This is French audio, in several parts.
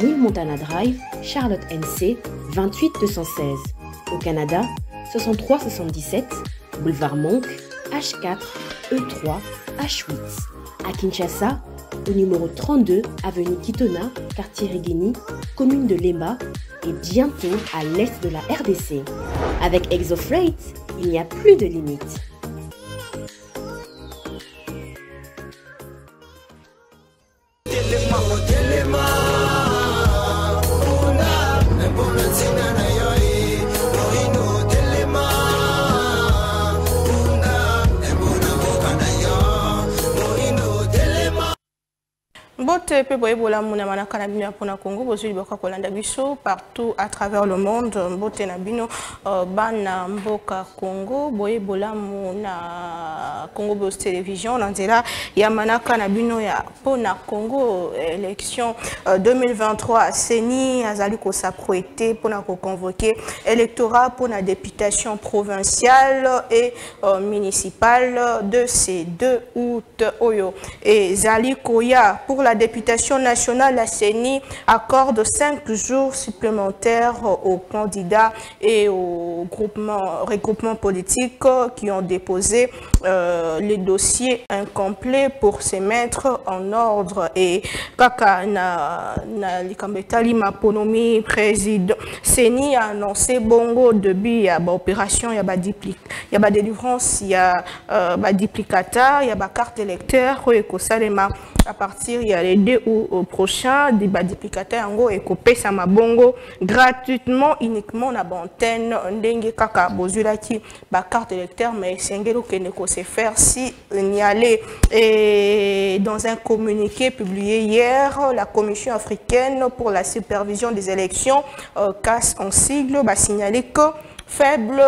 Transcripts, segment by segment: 1000 Montana Drive, Charlotte NC, 28216. Au Canada, 6377, boulevard Monk, H4, E3, H8. À Kinshasa, au numéro 32, avenue Kitona, quartier Rigini, commune de Lemba, et bientôt à l'est de la RDC. Avec Exo Freight, il n'y a plus de limite. Partout à travers le monde, Congo télévision, Congo élection 2023 CENI azali ko s'apprêter pour convoquer électorat pour la députation provinciale et municipale de ces 2 août Oyo et Zali Koya pour la députation nationale, la CENI accorde 5 jours supplémentaires aux candidats et aux regroupements politiques qui ont déposé les dossiers incomplets pour se mettre en ordre. Et Kaka Nalikambetali Maponomi, président CENI a annoncé bongo début à opération, il y a ba délivrance, il y a ba duplicata, il y a ba carte électeur et Kosalema à partir il y a les 2 au prochain débat duplicateur en gros et copé ça m'a bongo gratuitement uniquement la bantaine dengue kaka bozula qui ba carte électeur mais singelo que ne se faire si n'y aller. Et dans un communiqué publié hier, la Commission africaine pour la supervision des élections CAS en sigle va signaler que faible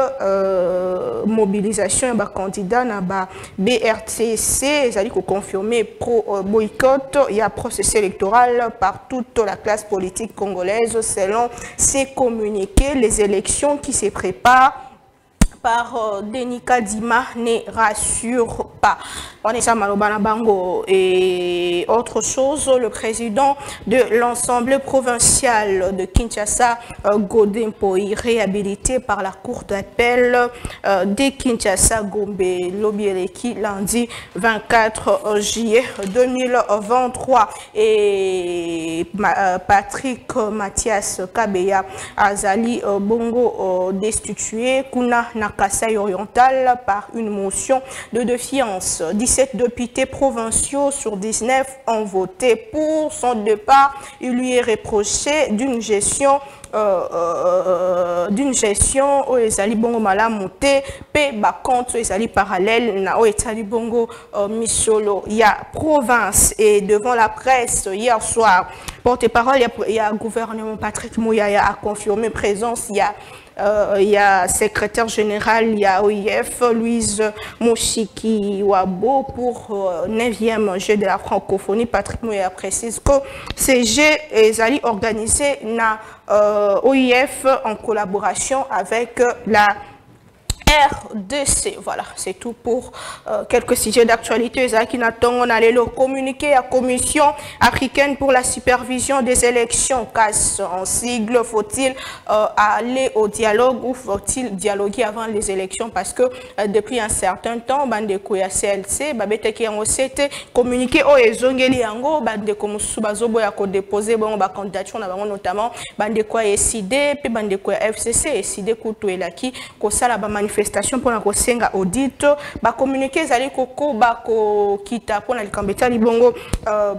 mobilisation des candidats na ba BRTC, c'est-à-dire qu'on confirmé pro-boycott et un processus électoral par toute la classe politique congolaise selon ces communiqués. Les élections qui se préparent par Denis Kadima ne rassure pas. On est à Malobana Bango. Et autre chose, le président de l'ensemble provincial de Kinshasa, Godin Poi, réhabilité par la cour d'appel de Kinshasa Gombe Lobieleki lundi 24 juillet 2023. Et Patrick Mathias Kabeya Azali Bongo destitué Kuna Naka Kassai oriental par une motion de défiance. 17 députés provinciaux sur 19 ont voté pour son départ. Il lui est reproché d'une gestion où les Ali Bongo Malamonté, paix bas contre les Ali parallèles, Nao et Ali Bongo Misolo, il y a province. Et devant la presse hier soir, porte-parole, il y a gouvernement Patrick Mouya a confirmé présence, il y a secrétaire général, il y a OIF, Louise Mouchiki-Wabo pour 9e jeu de la francophonie. Patrick Mouya précise que ces jeux sont organisés na OIF en collaboration avec la RDC. Voilà, c'est tout pour quelques sujets d'actualité. On a le communiqué à la Commission africaine pour la supervision des élections. CAS en sigle, faut-il aller au dialogue ou faut-il dialoguer avant les élections? Parce que depuis un certain temps, Bandeko ya CLC, Babeteki en OCT, communiqué au Ezongeli Ango, Bandeko Moussoubazobo ya ko déposé, bon, ba candidature, notamment Bandeko ya SID, puis Bandeko ya FCC, SID Koutou Elaki, Kosa la manifestation. manifestation pour la kosenga audit ba communiquer zali koko ba ko kita pour la likambeta libongo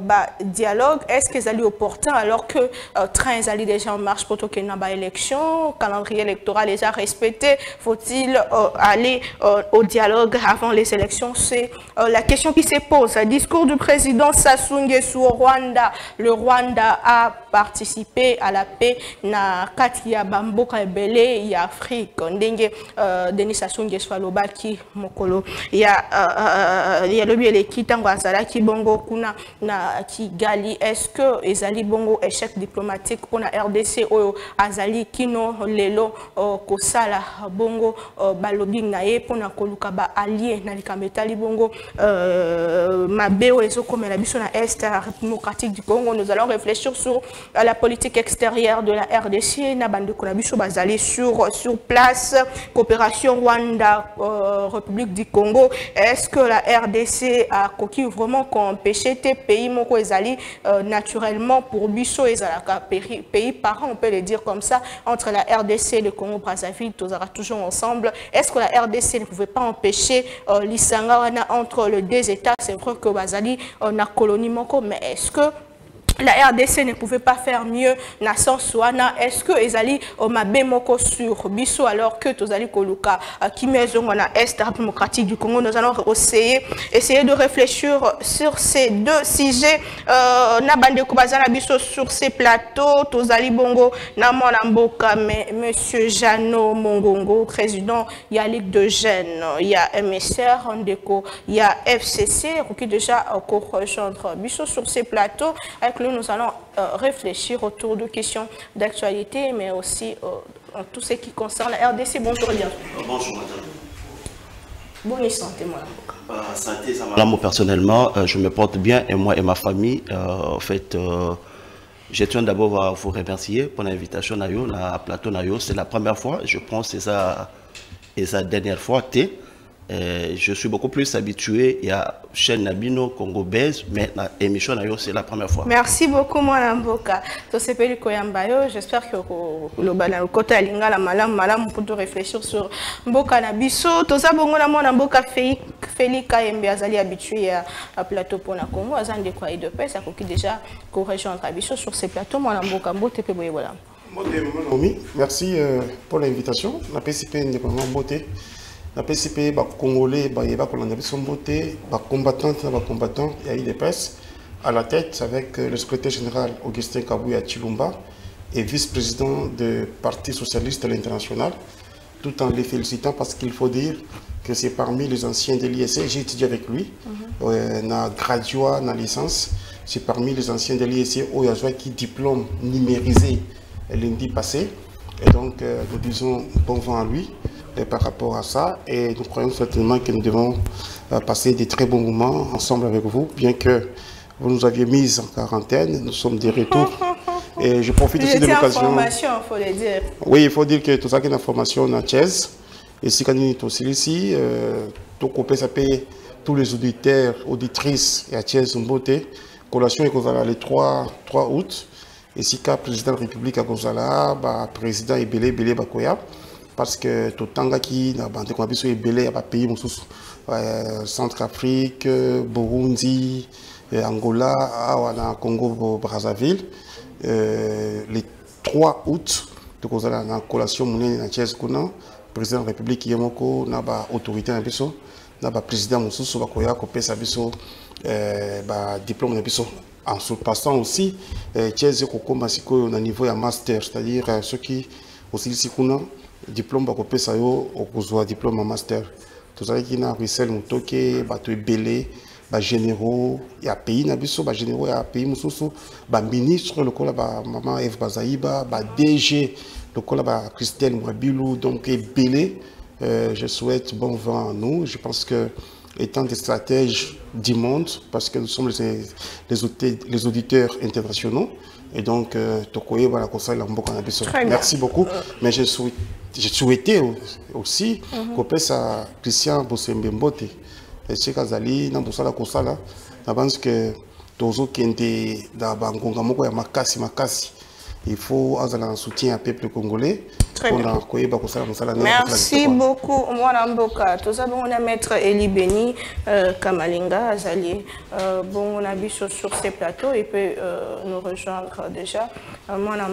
ba dialogue est-ce que zali opportun alors que train zali déjà en marche pour token na ba élection calendrier électoral déjà respecté faut-il aller au dialogue avant les élections c'est la question qui se pose discours du président Sassou-Nguesso au Rwanda le Rwanda a participé à la paix na katia bamboka ebele ya Afrique ndenge Denis Sassou-Nguesso alobaki mokolo ya lobi eleki tango azalaki bongo kuna na Kigali est-ce que ezali bongo échec diplomatique pona RDC oyo azali kino lelo kosala bongo balobi na ye pona koluka ba allié na likameta libongo mabeo ezokomela biso na Est démocratique du Congo nous allons réfléchir sur la politique extérieure de la RDC na bande konabiso bazali sur place coopération Rwanda République du Congo est-ce que la RDC a coquille vraiment qu'on empêchait tes pays moko ezali naturellement pour biso ezalaka pays parents on peut le dire comme ça entre la RDC et le Congo Brazzaville tous sera toujours ensemble est-ce que la RDC ne pouvait pas empêcher l'Isanga entre les deux États c'est vrai que bazali na colonie moko mais est-ce que la RDC ne pouvait pas faire mieux na Sanswana est-ce que ezali mabe moko sur biso alors que tozali koluka kimezongo na Est démocratique du Congo nous allons essayer de réfléchir sur ces deux sujets na bande ko bazana biso sur ces plateaux tozali bongo na mwana mboka mais monsieur Jeannot Mongongo président ya Ligue de jeunes ya MSR ndeko ya FCC qui déjà ko rejoindre biso sur ces plateaux avec nous allons réfléchir autour de questions d'actualité, mais aussi en tout ce qui concerne la RDC. Bonjour, bien. Bonjour, madame. Bonne santé, moi. Santé, ça m'a... Moi, personnellement, je me porte bien, et moi et ma famille. En fait, je tiens d'abord à vous remercier pour l'invitation à Yo, à Plateau Nayo. C'est la première fois, je pense, c'est ça, et sa dernière fois, je suis beaucoup plus habitué à chaîne Nabino Congo Baise, mais l'émission c'est la première fois. Merci beaucoup, Mme Boka. J'espère que le côté Alinga, la madame, pour réfléchir sur Mboka Nabiso. Tout ça, Mme Boka Félix Kayembe, Azali habitué à plateau pour la Congo, Azan de quoi IDPS, ça coquille déjà qu'on rejoint Nabiso sur ces plateaux, Mme Boka, Mbote Peboye, voilà. Merci pour l'invitation. La PCP indépendamment beauté. La PCP, les Congolais, les combattantes, les combattants, il y a IDPS à la tête avec le secrétaire général Augustin Kabouya Tshilumba et vice-président du Parti Socialiste de l'International, tout en les félicitant parce qu'il faut dire que c'est parmi les anciens de l'ISC, j'ai étudié avec lui, na graduat, na licence, c'est parmi les anciens de l'ISC, Oyazwa qui diplôme numérisé lundi passé, et donc nous disons bon vent à lui. Et par rapport à ça, et nous croyons certainement que nous devons passer des très bons moments ensemble avec vous, bien que vous nous aviez mis en quarantaine, nous sommes de retour. Et je profite aussi de l'occasion. Faut le dire. Oui, il faut dire que tout ça qui est une information en chaise. Et si on est aussi ici, tout coupé, ça paye tous les auditeurs, auditrices et à chaise en beauté. Collation et Kozala les 3 août. Et si le président de la République à Kozala, le président Ebele Bele Bakoya. Parce que tout le temps qui n'a pas été pays Centrafrique, Burundi, Angola, Congo, Brazzaville. Les 3 août, nous avons une collation le président de la République, Yemoko, l'autorité, le président Moussous, le diplôme. En surpassant aussi, le niveau de master, c'est-à-dire ceux qui aussi diplôme bakopé sayo okozwa diplôme master tozali kina Russell Mutoke bato ebele ba généraux ya pays na biso ba généraux ya pays mususu ba ministre lokola ba maman Eve Bazaïba ba DG lokola ba Christelle Mbilu donc ebele je souhaite bon vent à nous je pense que étant des stratèges du monde parce que nous sommes les auditeurs internationaux et donc tokoye ba la conseil la mboka na biso merci beaucoup mais je souhaitais aussi qu'on passe à Christian Bossembembote. Et chez Kazali, dans Bossala Kosala, je pense que tous ceux qui étaient dans Bangonga, Makassi, il faut un soutien au peuple congolais. Très bien. Merci beaucoup. Moi, on a maître Eli Beni Kamalinga Azali. Bon, on a vu sur ces plateaux, il peut nous rejoindre déjà. Moi, voilà.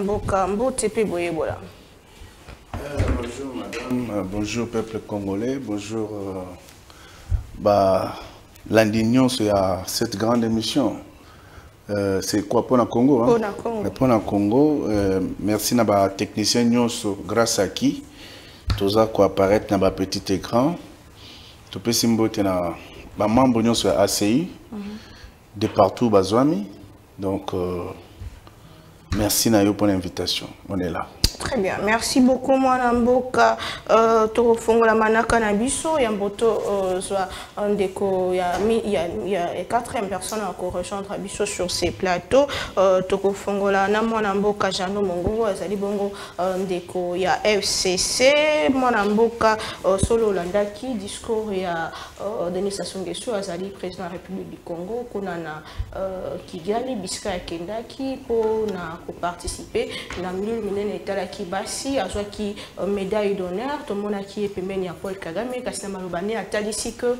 Bonjour madame, bonjour peuple congolais, bonjour l'indignance à cette grande émission. C'est quoi Pona Congo hein? Pona Congo, merci à la technicienne grâce à qui tout ça quoi apparaît dans le petit écran. Tout peut symboliser na membre de ACI de partout Bazouami. Donc merci à vous pour l'invitation. On est là. Très bien, merci beaucoup Mwanamboka Torofongo la manaka na biso yamboto zwa ndeko ya ya 4e personne encore rejoindre biso sur ces plateaux Torofongo la na Mwanamboka Jeannot Mongo azali bongo ndeko ya FCC Mwanamboka solo landaki discours ya Denis Sassou-Nguesso azali président de la République du Congo kuna na Kigali bisika ya Kendaki pour na participer la mule minene etala qui bassi à joie qui médaille d'honneur tout le monde a qui est pemeni à Paul Kagame kasi malobane a talisi que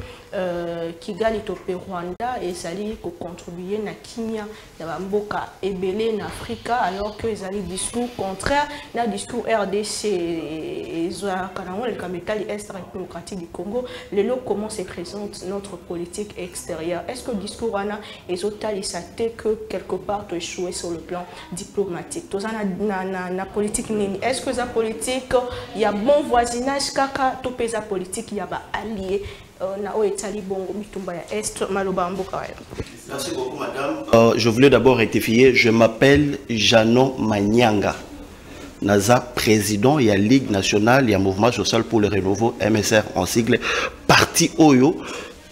Kigali topé Rwanda et sali ko contribuer na Kenya ya bamboka ebelé na Afrika alors que ils allaient discours contraire na discours RDC ezwa kanango le capital est démocratique du Congo le lot comment se présente notre politique extérieure est-ce que discours ana ezota les saté que quelque part to échoué sur le plan diplomatique to na politique. Est-ce que la politique, il y a bon voisinage, kaka, tout pesa politique, il y a ba allié, na o etali bongo mitumba ya est maloba mboka. Merci beaucoup madame. Je voulais d'abord rectifier, je m'appelle Jeannot Manianga. Naza président il y a Ligue nationale, il y a mouvement social pour le renouveau MSR en sigle parti Oyo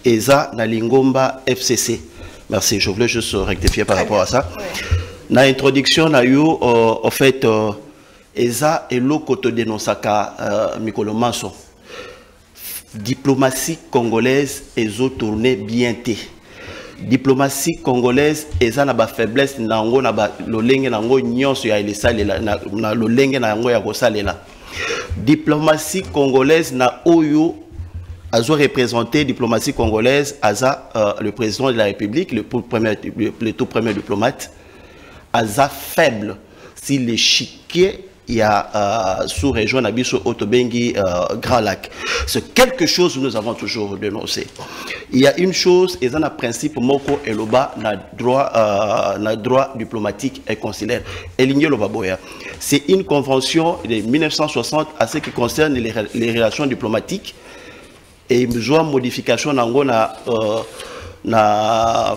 et za na lingomba FCC. Merci, je voulais juste rectifier par rapport à ça. Na introduction na yo en fait Eza et l'autre dénonçaka Mikolo Manso. Diplomatie congolaise ezo tourné bien té. Diplomatie congolaise eza na ba faiblesse nango na ba lolenge nango nyonso ya elesalela na lolenge nango ya kosalela. Diplomatie congolaise na oyo azo représenter diplomatie congolaise aza le président de la République le tout premier diplomate aza faible si l'échiquier il y a sous-région Nabiso Otobengi Grand Lac. C'est quelque chose que nous avons toujours dénoncé. Il y a une chose, et dans le principe Moko et Loba, le droit diplomatique et consulaire. C'est une convention de 1960 à ce qui concerne les relations diplomatiques et besoin de modification dans la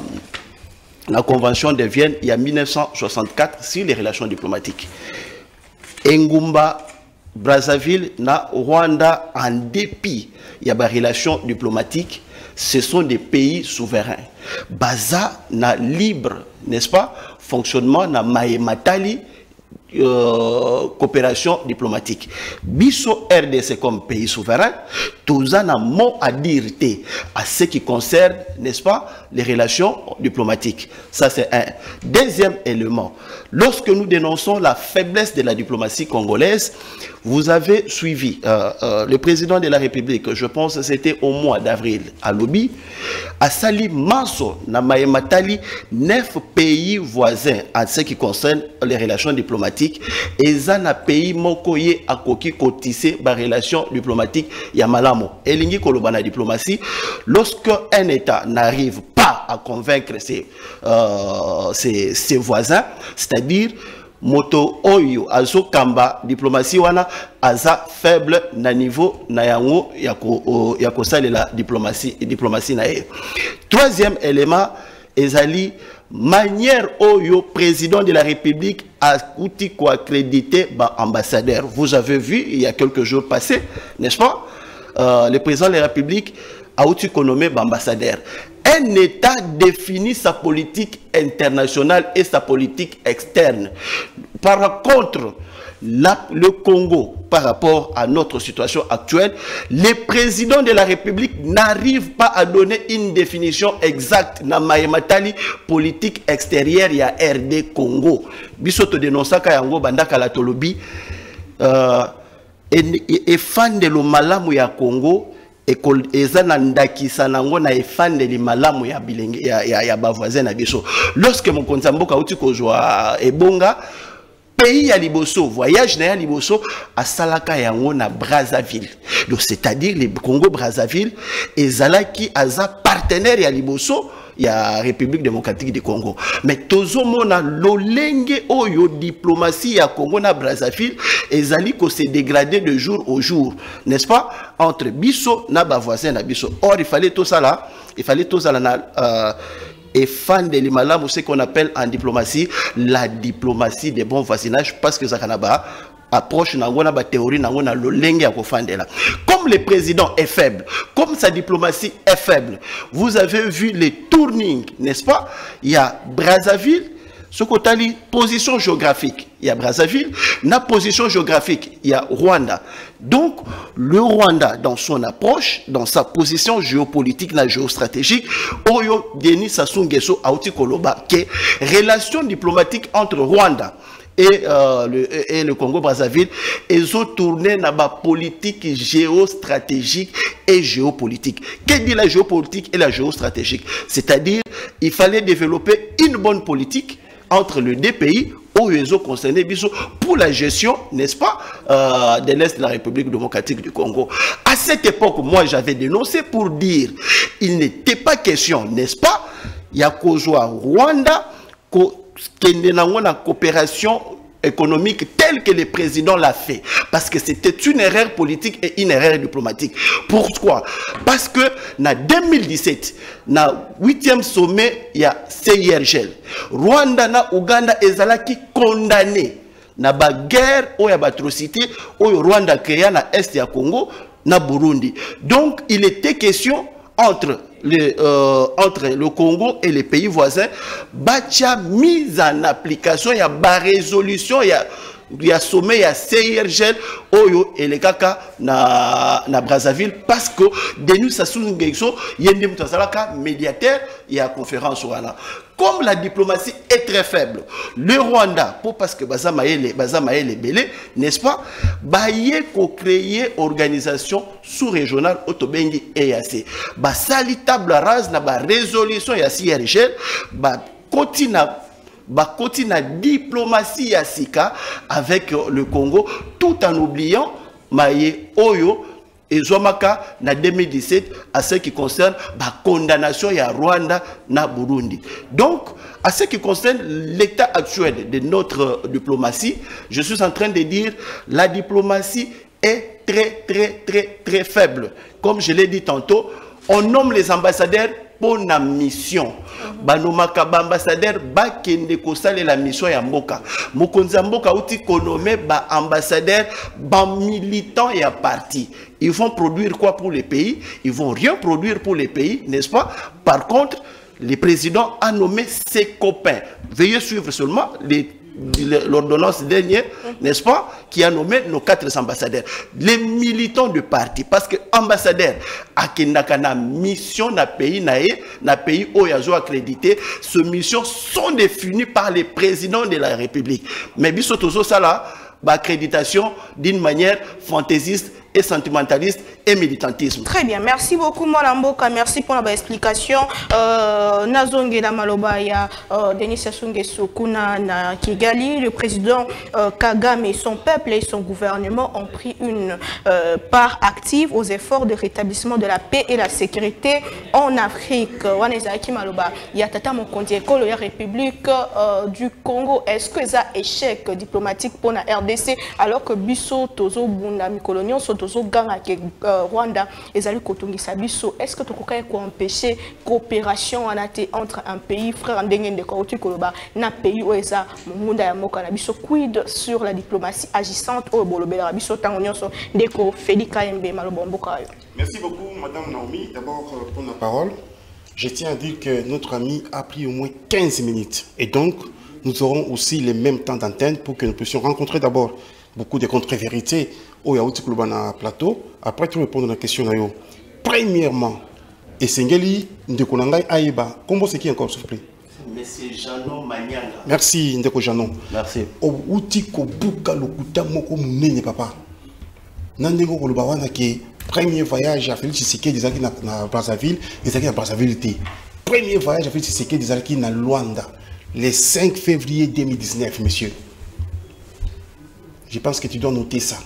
convention de Vienne, il y a 1964 sur les relations diplomatiques. Ngumba, Brazzaville, na Rwanda, en dépit, il y a des relations diplomatiques, ce sont des pays souverains. Baza, na libre, n'est-ce pas, fonctionnement, na Maïmatali, coopération diplomatique. Bisso RDC comme pays souverain, tout ça n'a mot à dire à ce qui concerne, n'est-ce pas, les relations diplomatiques. Ça c'est un. Deuxième élément, lorsque nous dénonçons la faiblesse de la diplomatie congolaise, vous avez suivi le président de la République, je pense que c'était au mois d'avril à Lobi, à Sali Manso, Namayematali, 9 pays voisins en ce qui concerne les relations diplomatiques. Et ça n'a pays mokoye à koki kotissé par relation diplomatique yamalamo et lingi kolobana diplomatie lorsque un état n'arrive pas à convaincre ses voisins, c'est-à-dire moto oyo azo kamba diplomatie wana aza faible na niveau na yango yako sale la diplomatie na ye. Troisième élément ezali manière oyo président de la République a outil quoi accrédité par ambassadeur. Vous avez vu il y a quelques jours passés, n'est-ce pas, le président de la République a outil nommé ambassadeur. Un État définit sa politique internationale et sa politique externe. Par contre, le Congo par rapport à notre situation actuelle. Les présidents de la République n'arrivent pas à donner une définition exacte na mayematali politique extérieure ya RD Congo. Bisoto dénonsaka yango bandaka la tolobi et fan de lo malamu ya Congo. Lorsque mon kontamboka outi kozwa ebonga pays ya liboso voyage na ya liboso à salaka yango na Brazzaville, donc c'est-à-dire le Congo Brazzaville ezalaki aza partenaire ya liboso ya République démocratique du Congo. Mais tozomona lolenge oyo diplomatie ya Congo na Brazzaville ezali ko se dégrader de jour au jour, n'est-ce pas, entre biso na ba voisin na biso. Or il fallait tout ça là na et fan de l'imalamu, ce qu'on appelle en diplomatie la diplomatie des bons voisinages, parce que ça kanaba approche nangona ba théorie nangona lolenge ya ko fandela. Comme le président est faible, comme sa diplomatie est faible, vous avez vu les tournings, n'est-ce pas? Il y a Brazzaville, ce qu'on a dit, position géographique, il y a Brazzaville, na position géographique, il y a Rwanda. Donc, le Rwanda, dans son approche, dans sa position géopolitique, la géostratégique, Oyo Denis Sassou-Nguesso Aouti Koloba, qui est relation diplomatique entre Rwanda et le Congo-Brazzaville, ils ont tourné dans la politique géostratégique et géopolitique. Qu'est-ce que la géopolitique et la géostratégique? C'est-à-dire, il fallait développer une bonne politique entre les deux pays aux réseaux concernés pour la gestion, n'est-ce pas, de l'Est de la République démocratique du Congo. À cette époque, moi, j'avais dénoncé pour dire il n'était pas question, n'est-ce pas, il y a Kozwa Rwanda, qu'il y a une coopération économique telle que le président l'a fait. Parce que c'était une erreur politique et une erreur diplomatique. Pourquoi? Parce que en 2017, dans le 8e sommet, il y a CIRGL. Rwanda na Ouganda ezalaki condamné na ba guerre ou ya atrocité ou Rwanda créa na est ya Congo na Burundi. Donc il était question entre le Congo et les pays voisins, Batia mise en application, il y a ba résolution, il y a sommet, il y a CIRGL, Oyo et les Kaka na Brazzaville, parce que Denis Sassou-Nguesso, il y a un médiateur, il y a conférence. Comme la diplomatie est très faible, le Rwanda, parce que Bazamaye Belé, n'est-ce pas, Baye ko créer organisation sous-régionale Otobengi EAC. Basali table rase na ba résolution ya CIRGL, ba continua la diplomatie à Sika avec le Congo, tout en oubliant Maïe Oyo et Zomaka en 2017 à ce qui concerne la condamnation à Rwanda na Burundi. Donc, à ce qui concerne l'état actuel de notre diplomatie, je suis en train de dire la diplomatie est très faible. Comme je l'ai dit tantôt, on nomme les ambassadeurs pour la mission. Banomaka ambassadeur ba kende ko sale la mission ya mboka. Mokonza mboka outi konome ba ambassadeur ba militant ya parti. Ils vont produire quoi pour les pays? Ils vont rien produire pour les pays, n'est-ce pas? Par contre, le président a nommé ses copains. Veuillez suivre seulement l'ordonnance dernière, n'est-ce pas, qui a nommé nos 4 ambassadeurs, les militants du parti, parce que ambassadeur akendakana mission na pays oyazo accrédité, ces missions sont définies par les présidents de la République. Mais bisotozo ça là, accréditation d'une manière fantaisiste et sentimentaliste et militantisme. Très bien, merci beaucoup Malamboka, merci pour la explication. Nazongela maloba ya Denis Sassou-Nguesso kuna na Kigali, le président Kagame et son peuple et son gouvernement ont pris une part active aux efforts de rétablissement de la paix et la sécurité en Afrique. Wanezaki maloba ya tata mokonzi ekolo ya République du Congo. Est-ce que ça échec diplomatique pour la RDC alors que biso tozo bunda mikolonion so Rwanda et Zali Kotongi Sabiso, est-ce que tu peux empêcher coopération entre un pays frère Ndengen de Koutu Koloba, na pays Oeza, Munda Yamoka, Nabiso, quid sur la diplomatie agissante au Bolobela, Nabiso, Tangonyoso, Deko, Félix Kayembe, Malobambokayo. Merci beaucoup, Madame Naomi. D'abord, pour la parole, je tiens à dire que notre ami a pris au moins 15 minutes et donc nous aurons aussi les mêmes temps d'antenne pour que nous puissions rencontrer d'abord beaucoup de contre-vérités au Yaout Kulubana plateau. Après, tu répondre à la question. Premièrement, et Sengeli, Ndeko Nangai Aïba, comment c'est qui encore surpris? Monsieur Jeannot Manianga. Merci, Ndeko Jeannot. Merci. Au outil Kobuka Lokuta Moko Mouné, papa. Nandego Kolubawana qui premier voyage à Félix Tshisekedi des Aki na Brazzaville, des Aki na Brazzaville. Premier voyage à Félix Tshisekedi des Aki na Luanda, le 5 février 2019, monsieur. Je pense que tu dois noter ça.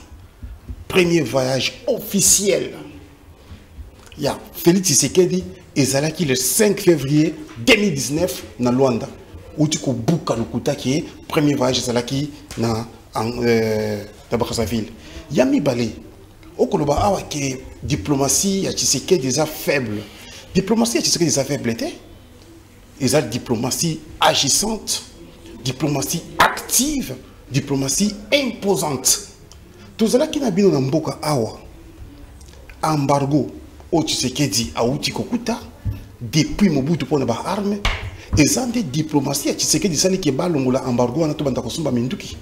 Premier voyage officiel. Il y a Félix Tshisekedi et Zalaki le 5 février 2019 dans Luanda. Où tu as le qui est premier voyage de Zalaki dans Brazzaville. Il y a Mibale. Au Koloba, la diplomatie à Tshisekedi déjà faible. Diplomatie à Tshisekedi déjà faible était. Il y a diplomatie agissante, diplomatie active. Diplomatie imposante. Tout cela qui n'a bien dans Mboka Awa, embargo, au Tshisekedi, à Outi Kokuta, depuis Mobutu pour ne pas armer, et ça des diplomaties à Tshisekedi, ça n'est pas l'ongola embargo, à Natobanda Kosumba Minduki.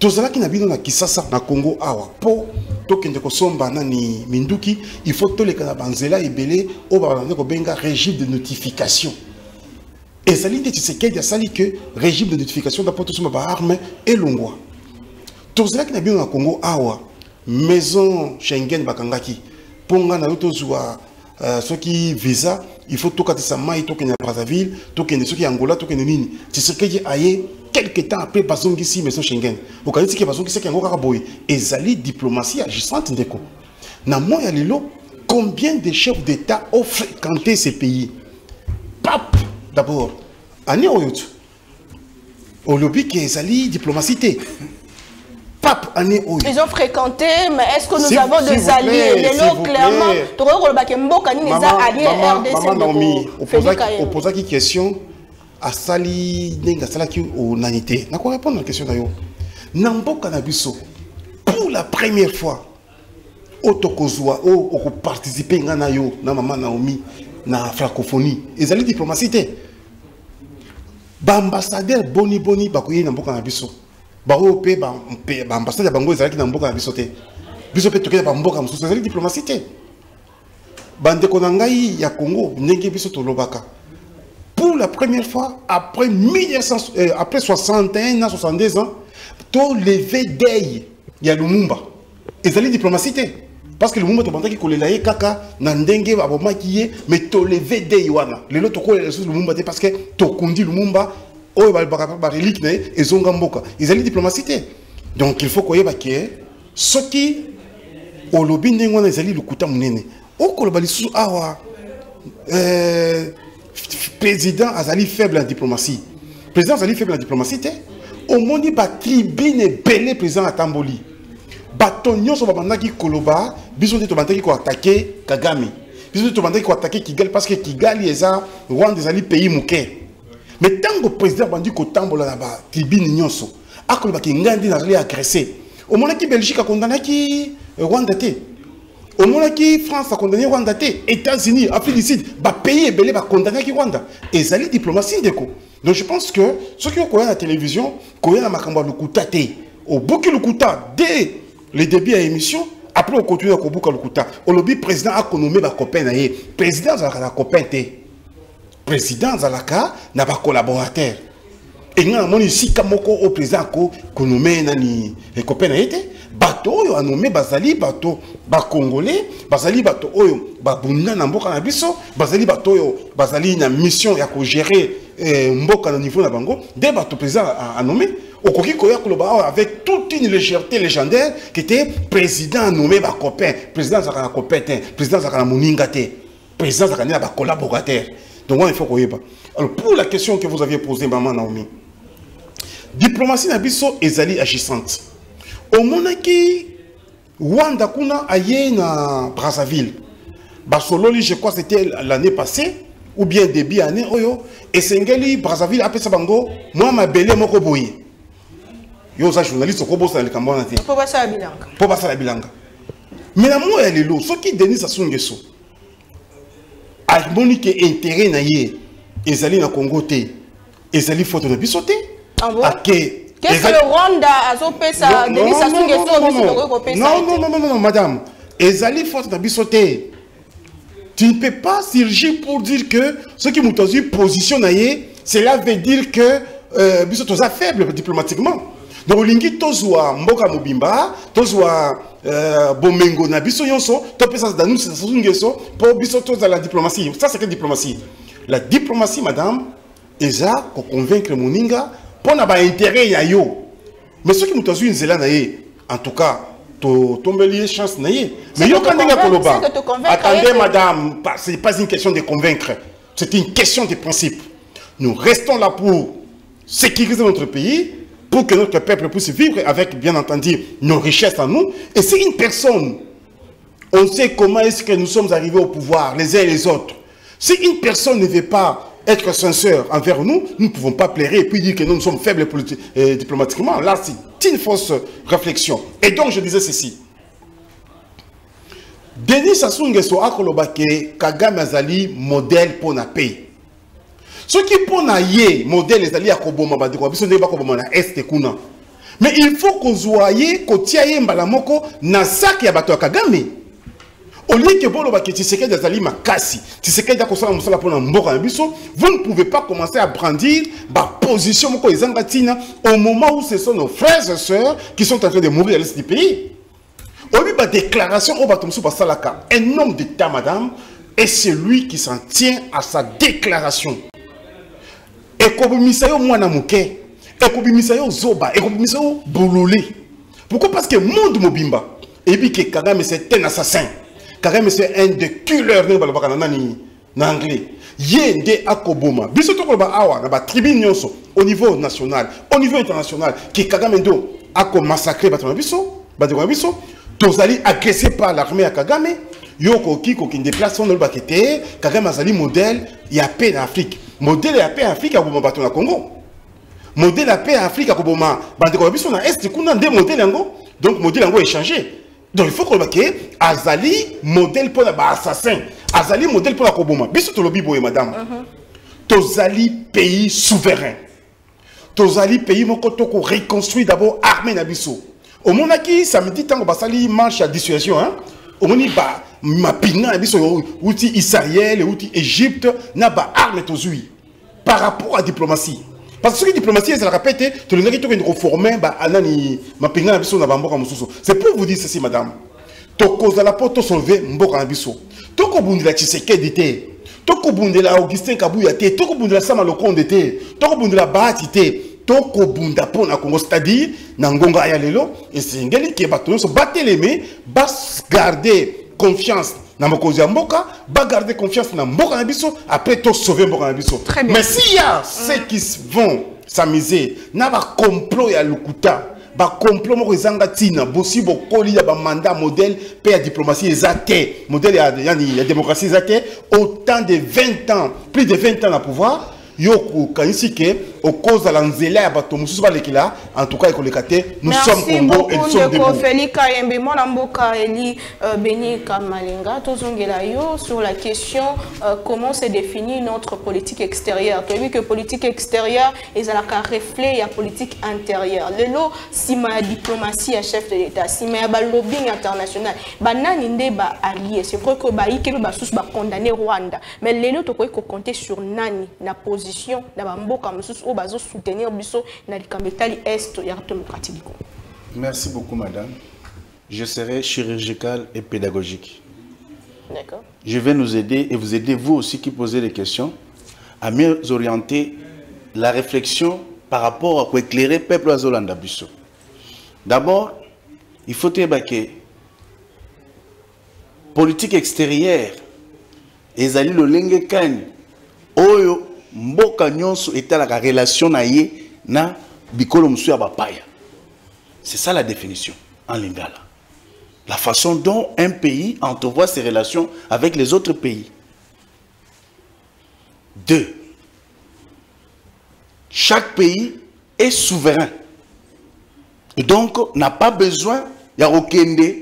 Tout cela qui n'a bien dans Kisasa, dans Congo Awa, pour Tokende Kosumba Nani Minduki, il faut tous les Kanabanzela et Belé, au Baranako Benga, régime de notification. Et ça, c'est que le régime de notification d'apporter sur ma arme et l'ongoa. Tout cela qui n'a bien au Congo, awa, maison Schengen, Bakangaki, Ponga, Narutozoua, ceux qui visa, il faut tout Katisama, tout Kenya Brazzaville, tout Kenya, ceux qui Angola, tout Kenya Nini. C'est ce que j'ai aillé quelques temps après Bazongisi, maison Schengen. Vous connaissez que Bazongisi, c'est Angola Raboy. Et ça, la diplomatie agissante, Ndeko. Namo Yalilo, combien de chefs d'État ont fréquenté ces pays? Pape! D'abord, année Oyout, au lobby qui est allé diplomatie. Pape, année Oyout. Ils ont fréquenté, mais est-ce que nous avons des alliés? Les lots, clairement, tu vois, on pose une question à Sali, Nenga Salaki ou Nanité. Je vais répondre à la question d'ailleurs. Nambo Kanabiso, pour la première fois, Otokozwa, on participe à Nayo, Maman Naomi. Na francophonie ils allaient diplomatie ambassadeur boni boni bakoye na mboka na biso ba ope ba ambassadeur bango ezalaki na mboka na biso te biso pe tokela ba mboka mususu ezalaki diplomatie te bande ko na ngai ya Congo ndenge biso tolobaka pour la première fois après 61 ans 72 ans to lever deuil ya Lumumba ezalaki diplomatie te. Parce que le moment où tu as kaka, nandenge abomaki mais tu as levé des Iwana. Les autres ressources Lumumba parce que tu as conduit Lumumba au relique et Zongamboka. Ils ont la diplomatie. Donc il faut qu'on ait ce qui au lobby n'engwana ils allaient le kouta munene. Au kolobalisu awa président azali faible en diplomatie. Président azali faible en diplomatie. Au monde ba tribune belé président atamboli. Batonyo so babandaki koloba biso te tobandaki ko attaquer Kagame biso te tobandaki ko attaquer Kigali parce que Kigali eza Rwanda ezali pays moke mais tango président bandi ko tambola na ba tribune nyonso akoloba ki ngandi na zali agressé omonaki Belgique akondanaki Rwanda te omonaki France akondani Rwanda te États-Unis Afrique du Sud ba pays ebele ba kondanaki Rwanda ezali diplomatie ndeko. Donc je pense que ceux qui ont koya la télévision koya na makambo lokuta te au boki lokuta dès les débits à émission, après on continue à Kobuka Lukuta. Au lobby, le président a nommé la copaine. Le président a la copaine. Le président a la collaborateur. Et nous avons ici, comme le président a nommé les copains, bateau a nommé Bazali, bateau Congolais, Bazali, bateau Babouna, Namboka Nabiso, Bazali, bateau Bazali, na mission à gérer Mboka au niveau de Bango. Des bateaux président a nommé. Avec toute une légèreté légendaire qui était président nommé par copain, président Zakana copain, président Zakana Mouningate, président Zakana collaborateur. Donc il faut qu'on y va. Alors pour la question que vous aviez posée, maman Naomi, diplomatie Nabiso ezali agissante. Au Monaki, Rwanda kuna aye na Brazzaville. Basololi, je crois c'était l'année passée, ou bien début année, oyo, et Sengeli, Brazzaville, appelé Sabango, moi ma belle moko boye. Yo za journaliste au Kobo Sali Kamwana te. Po basa la bilanga. Po basa la bilanga. Mais la moya le lo, ce qui Denis Sassou-Nguesso. Harmonique intérêt na yé. Ezali na Congo te. Ezali photo na biso te. Ake Qu'est-ce que le Rwanda a fait ça, Denis Sassou-Nguesso? Non, madame. Ezali force d'abisoté. Tu ne peux pas surgir pour dire que ceux qui m'ont dit position, cela veut dire que bisoto est faible diplomatiquement. Donc, lingi tozoa mboka mobimba, tozoa bomengo na biso yonso, topesa danou Sassou-Nguesso pour bisoto za la diplomatie. Ça c'est quelle diplomatie? La diplomatie, madame, eza ko convaincre moninga pour na ba intérêt ya yo. Mais ceux qui mutazu nzela na ye, en tout cas, to tombelier chance na ye. Mais yo kandinga koloba. Attendez madame, c'est pas une question de convaincre, c'est une question de principe. Nous restons là pour sécuriser notre pays, pour que notre peuple puisse vivre avec, bien entendu, nos richesses à nous. Et si une personne, on sait comment est-ce que nous sommes arrivés au pouvoir, les uns et les autres, si une personne ne veut pas être sincère envers nous, nous ne pouvons pas plairer et puis dire que nous, nous sommes faibles diplomatiquement. Là, c'est une fausse réflexion. Et donc, je disais ceci. Denis Sassou-Nguesso a kolobake Kagame azali modèle pour na pays. Ce qui pour naie modèle les alliés à Koboma Badiko, puisque n'est pas Koboma na est kuna. Mais il faut qu'on soyez kotiaye mbalamoko na saki abato Kagame. Au lieu que bolo bakiti seke des alliés makasi, tiseke da kosala musala pona mboka biso, vous ne pouvez pas commencer à brandir ba position moko ezangatina au moment où ce sont nos frères et sœurs qui sont en train de mourir à l'est du pays. Au lieu ba déclaration au batomsu ba salaka, un homme d'état madame est celui qui s'en tient à sa déclaration. Ekobimisao mwana muke, ekobimisao zoba, ekobimisao bololé. Pourquoi? Parce que monde mobimba et puis que Kagame c'est un assassin. Kagame c'est un de tueurs ne balaba kana nani na anglais. Yende akoboma. Biso to koloba awa na ba tribune nyonso au niveau national, au niveau international que Kagame ndo ako massacrer batona biso, batona biso, tozali agressé par l'armée ya Kagame. Yoko kiko qui déplace son bakete, Kagame azali modèle ya paix en Afrique. Modèle la paix Afrique à Boma Batona Congo. Modèle la paix Afrique à Boma Batona Congo. On a est qu'on a des modèles ango. Donc modèle ango est changé. Donc il faut qu'on baque Azali modèle pour la assassin. Azali modèle pour la Koboma. Biso to lobi boye madame. Tozali pays souverain. Tozali pays moko toko reconstruit d'abord armée na biso. Au mona ki samedi tango basali marche à dissuasion hein. Au moni ba mapina biso outil Israël, outil Égypte na ba arme tozui. Par rapport à la diplomatie. Parce que la diplomatie, elle répète, tu c'est pour vous dire ceci, madame. Tu causes la porte, tu sauves Mboka Ambiso. Tu as Tshisekedi, tu as Augustin Kabouya, tu as Sama Lokonde, tu as Bahati, tu as Pona Congo, c'est-à-dire, Nangonga Ayalelo, et c'est une guerre qui est battue. Se battre les mains, garder confiance. Garder confiance dans Mboka Nabiso, après tout sauver Mboka Nabiso. Mais s'il y a ceux qui vont s'amuser, n'a pas complot à Lukuta, ba complot Morisangatina, Bossi Bokoli, ba mandat modèle, paix à diplomatie exaté, modèle à démocratie exaté, autant de 20 ans, plus de 20 ans à pouvoir, Yoko Kanisike, au cause de l'anzela, en tout cas, nous sommes Congo et nous sommes debout. Sur la question comment se définit notre politique extérieure. Tu as vu que politique extérieure est un reflet de la politique intérieure. Le lot, si ma diplomatie à chef de l'État, si ma lobbying international, bananinde ba allié. C'est vrai que ba ikebe ba sous ba condamner Rwanda. Mais le lot, tu peux compter sur Nani, la position. Merci beaucoup madame. Je serai chirurgical et pédagogique. D'accord. Je vais nous aider et vous aider vous aussi qui posez des questions à mieux orienter la réflexion par rapport à quoi éclairer le peuple azolanda biso. D'abord, il faut ébaquer politique extérieure et ali lo lenge kani oyo Mboka nyonso eta la relation na ye na bikolo msu ya bapaya. C'est ça la définition en lingala. La façon dont un pays entrevoit ses relations avec les autres pays. Deux. Chaque pays est souverain. Et donc n'a pas besoin ya okende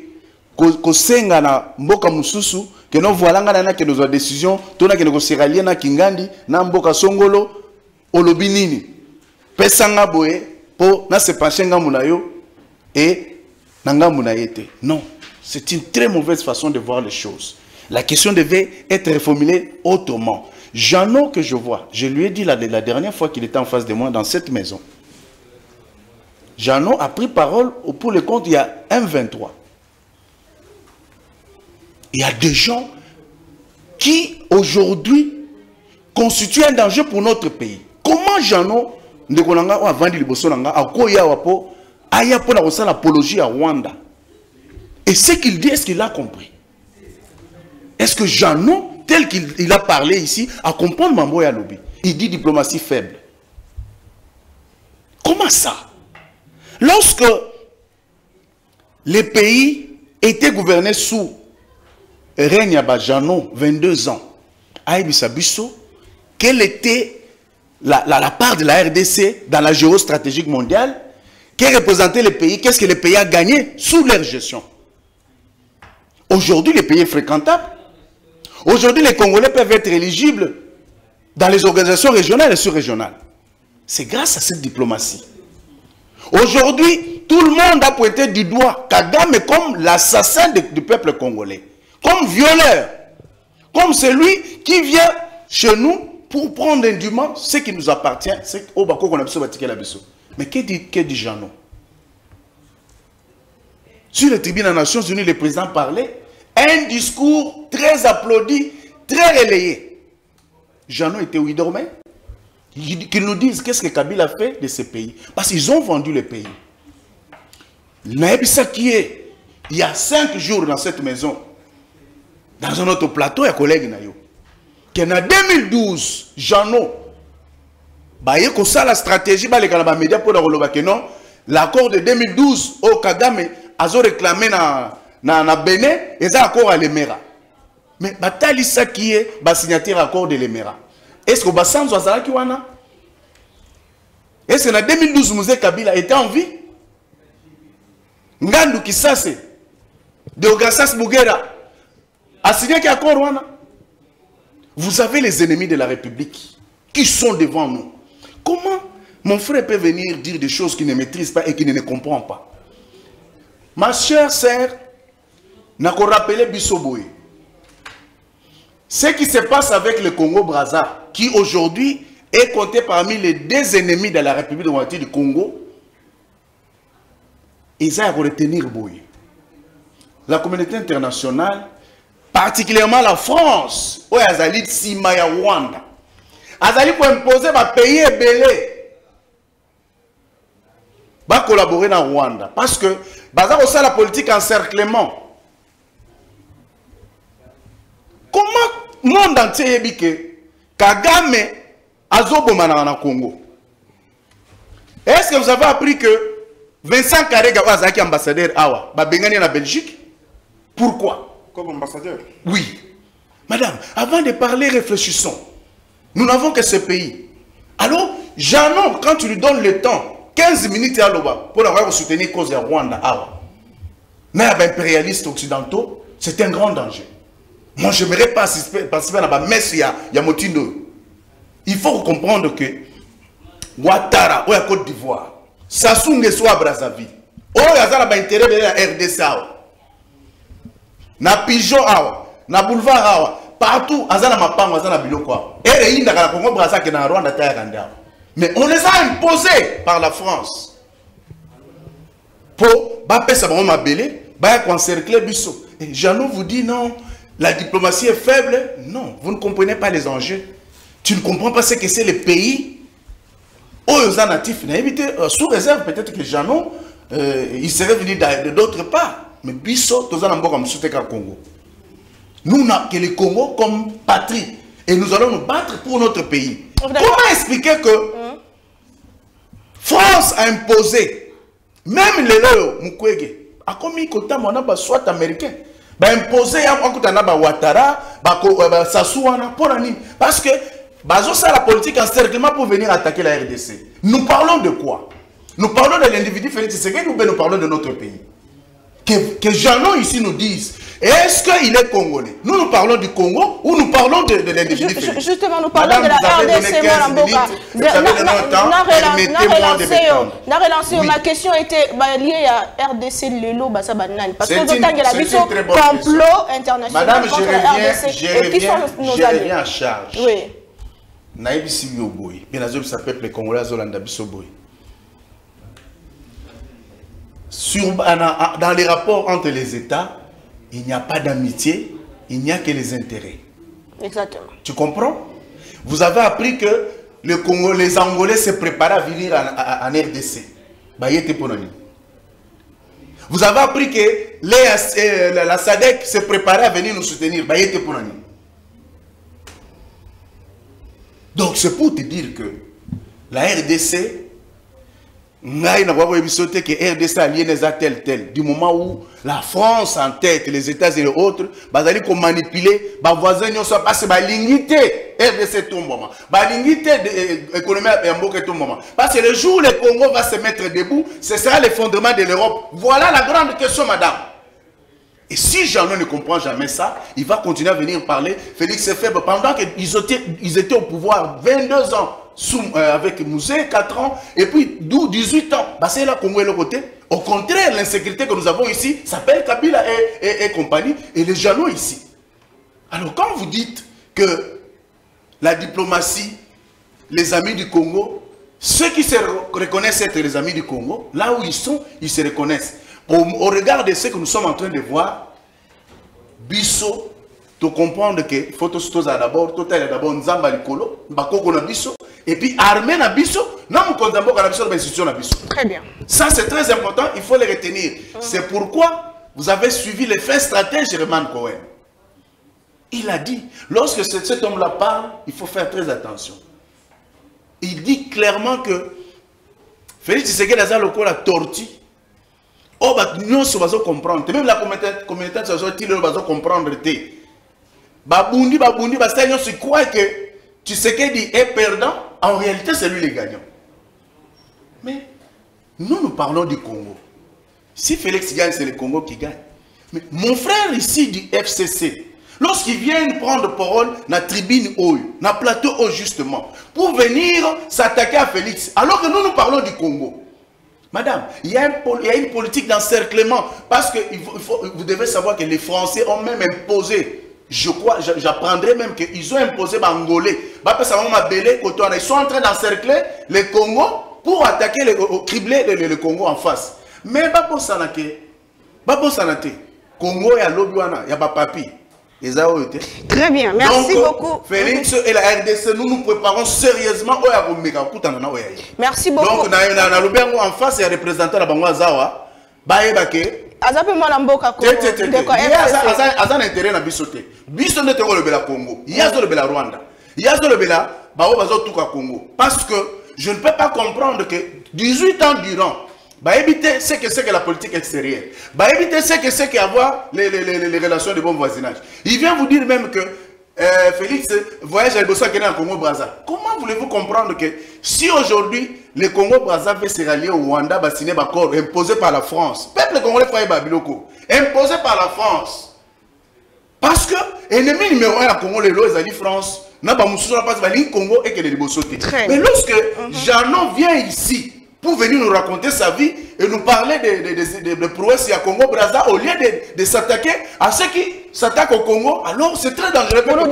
ko senga na mboka mususu. Que nous voilà que nos décisions, tout ce que nous sommes na Kingandi, na Mboka Songolo, Olobinini, Pesanga Boe, pour na séparer ngamuna yo et ngamuna yete. Non, c'est une très mauvaise façon de voir les choses. La question devait être reformulée autrement. Jeannot que je vois, je lui ai dit la dernière fois qu'il était en face de moi dans cette maison. Jeannot a pris parole pour le compte, il y a M23. Il y a des gens qui, aujourd'hui, constituent un danger pour notre pays. Comment Jeannot, a vendu le Bolsonaro, a l'apologie à Rwanda? Et ce qu'il dit, est-ce qu'il a compris? Est-ce que Jeannot, tel qu'il a parlé ici, a compris Mamboya Lobby? Il dit diplomatie faible. Comment ça? Lorsque les pays étaient gouvernés sous règne à Jeannot, 22 ans, Aïbi Sabisso, quelle était la part de la RDC dans la géostratégie mondiale? Qui représentait les pays? Qu'est-ce que les pays ont gagné sous leur gestion? Aujourd'hui, les pays sont fréquentables. Aujourd'hui, les Congolais peuvent être éligibles dans les organisations régionales et sous-régionales. C'est grâce à cette diplomatie. Aujourd'hui, tout le monde a pointé du doigt Kagame comme l'assassin du peuple congolais, comme violeur, comme celui qui vient chez nous pour prendre indûment ce qui nous appartient, c'est au Bako qu'on a besoin de la biseau. Mais qu'est-ce dit Jeannot? Sur les tribunes des Nations Unies, le président parlait un discours très applaudi, très relayé. Jeannot était où il dormait? Qu'ils nous disent qu'est-ce que Kabila fait de ces pays. Parce qu'ils ont vendu les pays. Mais ça qui est, il y a 5 jours dans cette maison, dans un autre plateau, il y a un collègue, qui en 2012, Jeannot, il y a la stratégie, il y a les médias pour non, l'accord de 2012 au Kagame, ils ont réclamé dans Bénin, ils ont accord à l'Emera. Mais il y a qui est, il y a signature accord de l'Emera. Est-ce que Bassanzo Azalaki wana? Est-ce que en 2012, Mouze Kabila était en vie? Ngandou Kisase, Deogassas Bougera, a signé qui accord wana? Vous avez les ennemis de la République qui sont devant nous. Comment mon frère peut venir dire des choses qu'il ne maîtrise pas et qu'il ne comprend pas? Ma chère sœur, n'a qu'on rappelé Bissoboé. Ce qui se passe avec le Congo-Brazza, qui aujourd'hui est compté parmi les 2 ennemis de la République démocratique du Congo, ils ont à retenir Boy. La communauté internationale, particulièrement la France, où Azali Simaya Rwanda, Azali pour imposer va payer Belé, va collaborer dans Rwanda, parce que Baza aussi la politique encerclement. Comment le monde entier est que Kagame a zobomana na Congo? Est-ce que vous avez appris que Vincent Karega est ambassadeur Awa, Babengani en Belgique? Pourquoi? Comme ambassadeur? Oui. Madame, avant de parler, réfléchissons. Nous n'avons que ce pays. Alors, Jeannot, quand tu lui donnes le temps, 15 minutes à l'Oba, pour avoir soutenu cause de Rwanda, Awa, mais avec impérialistes occidentaux, c'est un grand danger. Moi, je n'aimerais pas participer à la messe ya Motindo. Il faut comprendre que Ouattara, ou la Côte d'Ivoire, Sassou-Nguesso à Brazzaville, ou la intérêt de la RDC, na Pigeon, na Boulevard, partout, azala Mapango, azala Biloko. Et il y a la Congo Brazza qui est dans Rwanda, mais on les a imposés par la France. Pour Bapé Sabon Mabélé, Bayak encercler Bissot. Et Jeannot vous dit non. La diplomatie est faible? Non, vous ne comprenez pas les enjeux. Tu ne comprends pas ce que c'est le pays aux natifs. Sous réserve, peut-être que Jeannot, il serait venu d'autre part. Mais Bissot, tous en comme soutenir le Congo. Nous n'avons que le Congo comme patrie. Et nous allons nous battre pour notre pays. Comment expliquer que France a imposé, même les lois, Mukwege, a commis quota monaba soit américain? Imposé à Ouattara, Sassouana, pour l'anime. Parce que, ça la politique encerclement pour venir attaquer la RDC. Nous parlons de quoi? Nous parlons de l'individu Félix Tshisekedi ou bien nous parlons de notre pays? Que Jeannot ici nous dise Est-ce qu'il est congolais? Nous, nous parlons du Congo ou nous parlons de l'individu? Justement, nous parlons de la RDC. N'a relancé. Ma question était liée à RDC Lelo Basabanani. Parce que nous avons un complot international. Madame, je reviens à charge. Oui. Naïbi Sibioboi. Bien sûr, ça peut être les Congolais Zolanda Bisoboi. Dans les rapports entre les États, il n'y a pas d'amitié, il n'y a que les intérêts. Exactement. Tu comprends? Vous avez appris que le Congo, les Angolais se préparent à venir en RDC. Vous avez appris que la SADEC se préparait à venir nous soutenir. Donc c'est pour te dire que la RDC, du moment où la France en tête, les États-Unis et les autres, ils ont manipulé, les voisins ne sont pas limités. RDC tout moment. L'économie est tout moment. Parce que le jour où le Congo va se mettre debout, ce sera l'effondrement de l'Europe. Voilà la grande question, madame. Et si Jeannot ne comprend jamais ça, il va continuer à venir parler. Félix est faible. Pendant qu'ils étaient au pouvoir 22 ans, avec Mouzé, 4 ans, et puis 12, 18 ans, bah c'est là qu'on voit le côté. Au contraire, l'insécurité que nous avons ici s'appelle Kabila et compagnie, et les jaloux ici. Alors quand vous dites que la diplomatie, les amis du Congo, ceux qui se reconnaissent être les amis du Congo, là où ils sont, ils se reconnaissent. Au regard de ce que nous sommes en train de voir, Bissot, de comprendre que Fotostosa d'abord, Total d'abord, Nzamba Likolo, Bakoko Nabiso, et puis Armée Nabiso, Namukonzambo Kanabiso, l'institution Nabiso. Très bien. Ça c'est très important, il faut le retenir. C'est pourquoi vous avez suivi les faits stratèges de Réman Cohen. Il a dit, lorsque cet homme-là parle, il faut faire très attention. Il dit clairement que Félix Tshisekedi a la tortue. Oh, bah, nous sommes comprendre. Même la communauté internationale va comprendre. Babundi, Babundi, Bastagnon se croit que Tshisekedi est perdant, en réalité c'est lui le gagnant. Mais nous, nous parlons du Congo. Si Félix gagne, c'est le Congo qui gagne. Mais mon frère ici du FCC, lorsqu'ils viennent prendre parole dans la tribune haut, dans le plateau haut justement, pour venir s'attaquer à Félix, alors que nous, nous parlons du Congo. Madame, il y a une politique d'encerclement, parce que vous devez savoir que les Français ont même imposé. Je crois, j'apprendrai même qu'ils ont imposé Bangolais. Ils sont en train d'encercler le Congo pour attaquer, cribler le Congo en face. Mais Congo et Lobiwana, il y a papi. Très bien, merci beaucoup. Félix et la RDC, nous nous préparons sérieusement. Merci beaucoup. Donc, nous en face et représentant la Bango Azawa. Parce que je ne peux pas comprendre que 18 ans durant, éviter ce que c'est que la politique extérieure, éviter ce que c'est qu'avoir les relations de bon voisinage. Il vient vous dire même que Félix voyage à Bossa Kenya en Congo-Brazza. Comment voulez-vous comprendre que si aujourd'hui le Congo-Brazza veut se rallier au Rwanda, bassiné Bakor, imposé par la France, peuple congolais Faye Babiloko, imposé par la France, parce que l'ennemi numéro 1 à Congo, les lois, ils France, n'a pas moussou la passe, ils Congo et qu'elle est libosotée. Mais lorsque Jeannot vient ici pour venir nous raconter sa vie et nous parler de prouesses à Congo-Brazza, au lieu de s'attaquer à ceux qui s'attaquent au Congo, alors c'est très dangereux pour nous.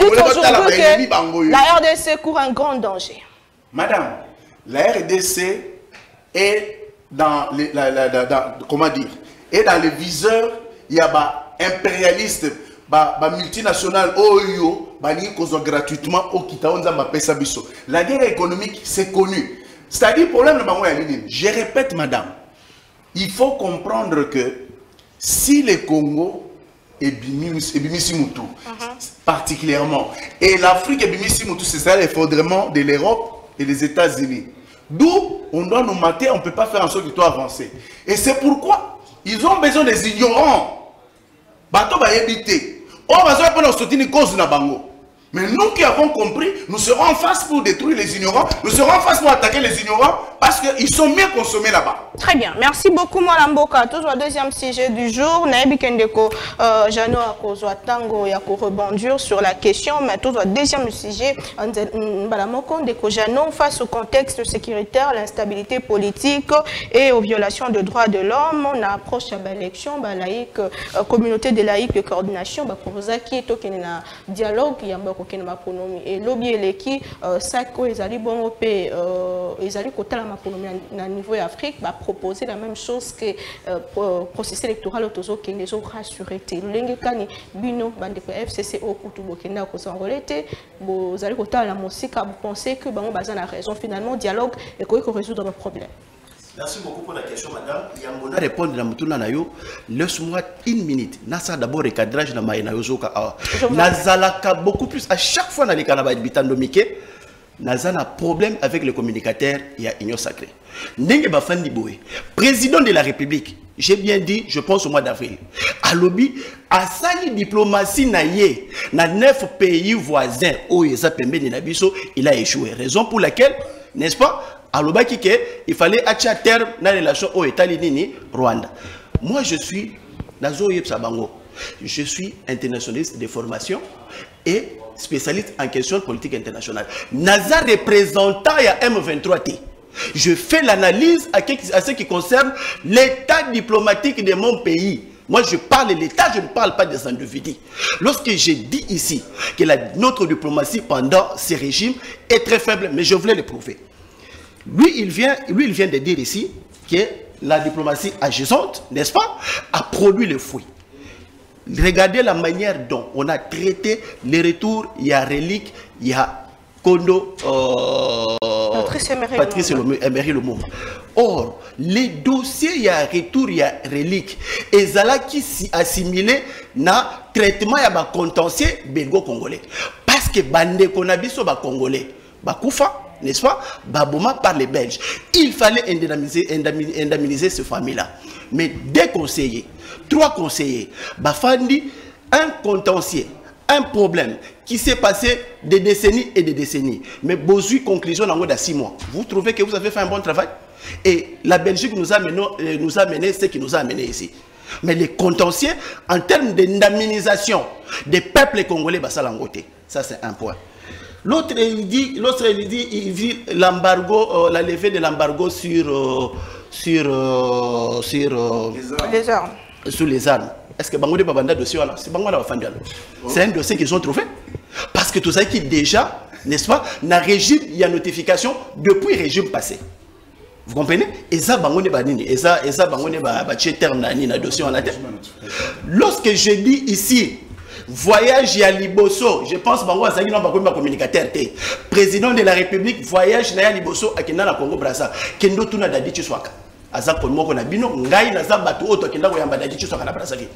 La RDC court un grand danger. Madame, la RDC est dans les, comment dire, est dans les viseurs, il y a impérialiste, multinational, OIO, gratuitement au Kitaonza, Pesabiso. La guerre économique, c'est connu. C'est-à-dire, le problème de Bango Yaline, je répète, madame, il faut comprendre que si le Congo et Bimissimoutou, particulièrement, et l'Afrique et Bimissimoutou, c'est ça l'effondrement de l'Europe et des États-Unis. D'où on doit nous mater, on ne peut pas faire en sorte que toi avancer. Et c'est pourquoi ils ont besoin des ignorants. Bateau va éviter. On va se prendre une cause de Bango. Mais nous qui avons compris, nous serons en face pour détruire les ignorants, nous serons en face pour attaquer les ignorants parce qu'ils sont mieux consommés là-bas. Très bien. Merci beaucoup, Mme Boka. Toujours le deuxième sujet du jour. Naïbi Kendeko, Jeannot Akozwa Tango, Yako rebondir sur la question. Mais toujours le deuxième sujet, Jeannot, face au contexte sécuritaire, l'instabilité politique et aux violations de droits de l'homme, on approche à l'élection, la communauté des laïcs de coordination, pour ça qui est au dialogue, il y a et lobby eleki sako ezali bongo pe ezali kotala makonomi na niveau Afrique va proposer la même chose que processus électoral otozo kenge zo rassurer te lenge kani bino bande ko FCC o kutu bokenda ko sangolete bozali kotala mosika vous pensez que bango bazana raison finalement dialogue et ko résoudre le problème. Merci beaucoup pour la question, madame. Yangona répondre à Moutouna Nayo. Laisse-moi une minute. Nasa d'abord le cadrage na maïna yozoka awa. Nazalaka beaucoup plus à chaque fois dans les canabas de Bitando Mike. Nazana problème avec le communicateur et à Union Sacrée. Nenge Bafandi Boe, président de la République, j'ai bien dit, je pense au mois d'avril. À lobby, à Sali diplomatie naïe, na 9 pays voisins, où il a échoué. Raison pour laquelle, n'est-ce pas? Alors, il fallait acheter à terme dans les relations aux États-Unis, Rwanda. Moi, je suis Nazo Yepsabango. Je suis internationaliste de formation et spécialiste en questions de politique internationale. Naza représentant à M23T. Je fais l'analyse à ce qui concerne l'état diplomatique de mon pays. Moi, je parle de l'État, je ne parle pas des individus. Lorsque j'ai dit ici que notre diplomatie pendant ces régimes est très faible, mais je voulais le prouver. Lui, il vient de dire ici que la diplomatie agissante, n'est-ce pas, a produit le fruit. Regardez la manière dont on a traité les retours, il y a Relique, il y a Kondo, Patrice Emery Lumumba. Or, les dossiers, il y a retour, il y a Relique. Et Zala qui assimilé na traitement, il y a contentieux belgo-congolais. Parce que Bande Konabiso, congolais, Bakoufa. N'est-ce pas? Babouma par les Belges. Il fallait indemniser ces familles-là. Mais des conseillers, 3 conseillers, Bafandi, un contentieux, un problème qui s'est passé des décennies et des décennies. Mais Bozu, conclusion en moins de 6 mois. Vous trouvez que vous avez fait un bon travail? Et la Belgique nous a mené ce qui nous a amené ici. Mais les contentieux, en termes d'indemnisation des peuples congolais, Basalangote. Ça, c'est un point. L'autre, il dit l'embargo, la levée de l'embargo sur les armes. Est-ce que Bangoudi Babanda dossier là? C'est Bangoudi Babanda. C'est un dossier qu'ils ont trouvé. Parce que tout ça qui déjà, n'est-ce pas, na régime, il y a notification depuis le régime passé. Vous comprenez? Et ça Bangoudi Babani, et ça Bangoudi Babaché terme nani na dossier en la tête. Lorsque je dis ici voyage à Liboso, je pense que communicateur président de la République voyage à Liboso à Kenya Congo Brazza. Kendo tuna dadi chiswaka. Aza kolmoko na bino ngai na zabatu oto kenda koyamba dadi chiswaka na Brazzaville.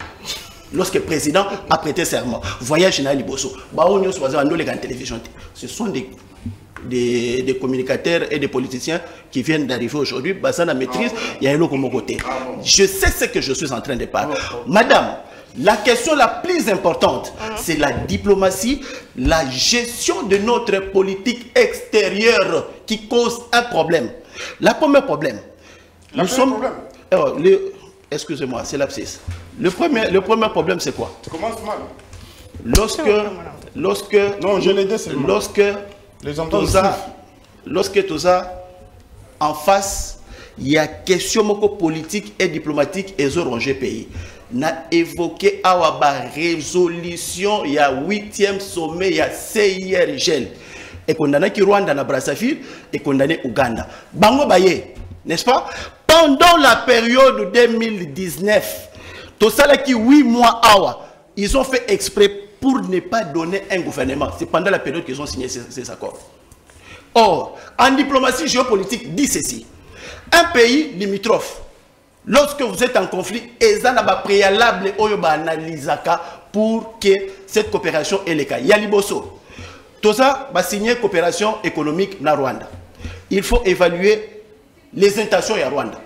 Lorsque le président a prêté serment, voyage à Liboso. Baonyo soza ando le télévision. Ce sont des communicateurs et des politiciens qui viennent d'arriver aujourd'hui, basa na maîtrise, il y a eloko mokoté. Je sais ce que je suis en train de parler. Madame, la question la plus importante, c'est la diplomatie, la gestion de notre politique extérieure qui cause un problème. La première problème, excusez-moi, c'est l'abscisse. Le premier problème, c'est quoi? Ça commence mal. Lorsque tout ça, en face, il y a question politique et diplomatique et ranger pays. Na évoqué awa ba résolution ya 8e sommet ya CIRGL et condamné ki Rwanda na Brazzaville et condamné Ouganda. Bango baye, n'est-ce pas? Pendant la période 2019, tout ça là qui 8 mois awa, ils ont fait exprès pour ne pas donner un gouvernement. C'est pendant la période qu'ils ont signé ces accords. Or, en diplomatie géopolitique, dit ceci. Un pays limitrophe, lorsque vous êtes en conflit, il y a un préalable pour que cette coopération est le cas. Il y a Liboso. Tout ça va signer coopération économique dans Rwanda. Il faut évaluer les intentions à Rwanda.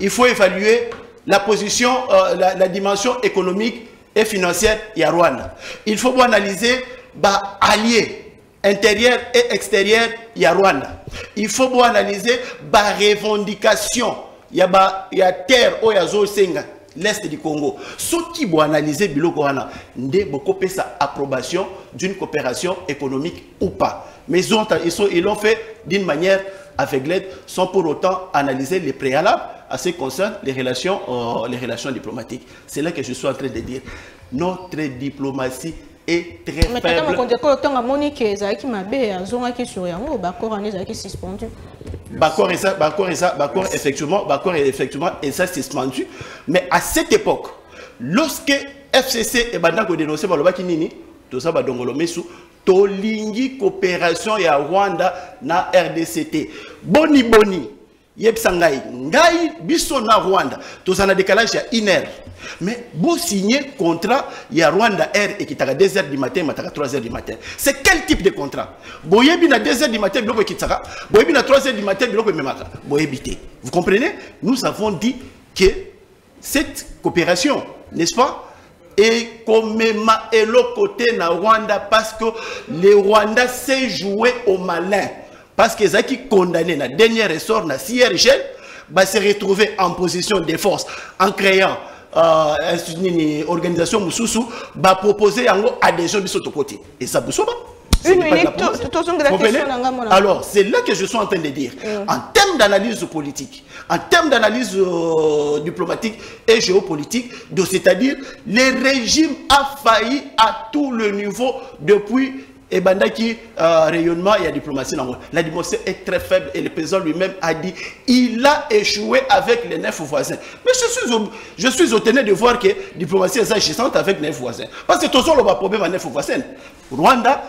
Il faut évaluer la position, la dimension économique et financière à Rwanda. Il faut analyser ba alliés intérieurs et extérieurs ya Rwanda. Il faut analyser ba revendication ya ba ya terre o ya zo senga l'est du Congo. Ce qui doit analyser biloko wana ndé boko pesa approbation d'une coopération économique ou pas. Mais ils l'ont fait d'une manière aveuglette sans pour autant analyser les préalables à ce qui concerne les relations diplomatiques. C'est là que je suis en train de dire. Notre diplomatie est très faible. Bakor est suspendu. Mais à cette époque, lorsque FCC est bandako dénoncé par le Bakinini, tout ça va donc le mettre sous Tolingi coopération ya Rwanda na RDCT. Boni. Yebsangai, ngai biso na Rwanda. Tous en a décalage ya INER. Mais vous signez contrat ya Rwanda Air et qui t'a 2h du matin, mataka 3h du matin. C'est quel type de contrat? Boyebi na 2h du matin biloko kitaka, boyebi na 3h du matin biloko memaka, boyebité. Vous comprenez? Nous avons dit que cette coopération, n'est-ce pas? Et comme et l'autre côté na Rwanda parce que les Rwandais s'est joué au malin. Parce que ça qui condamné dans le dernier ressort, dans le CIRGL, bah, s'est retrouvé en position de force en créant une organisation Moussoussou, bah, proposer adhésion de ce côté. Et ça ne pas. Une minute, alors, c'est là que je suis en train de dire. En termes d'analyse politique, en termes d'analyse diplomatique et géopolitique, c'est-à-dire, le régime a failli à tout le niveau depuis. Et Bandaki, rayonnement et la diplomatie. La diplomatie est très faible et le président lui-même a dit il a échoué avec les 9 voisins. Mais je suis étonné de voir que la diplomatie est agissante avec les 9 voisins. Parce que Tozolo a un problème à 9 voisins. Rwanda,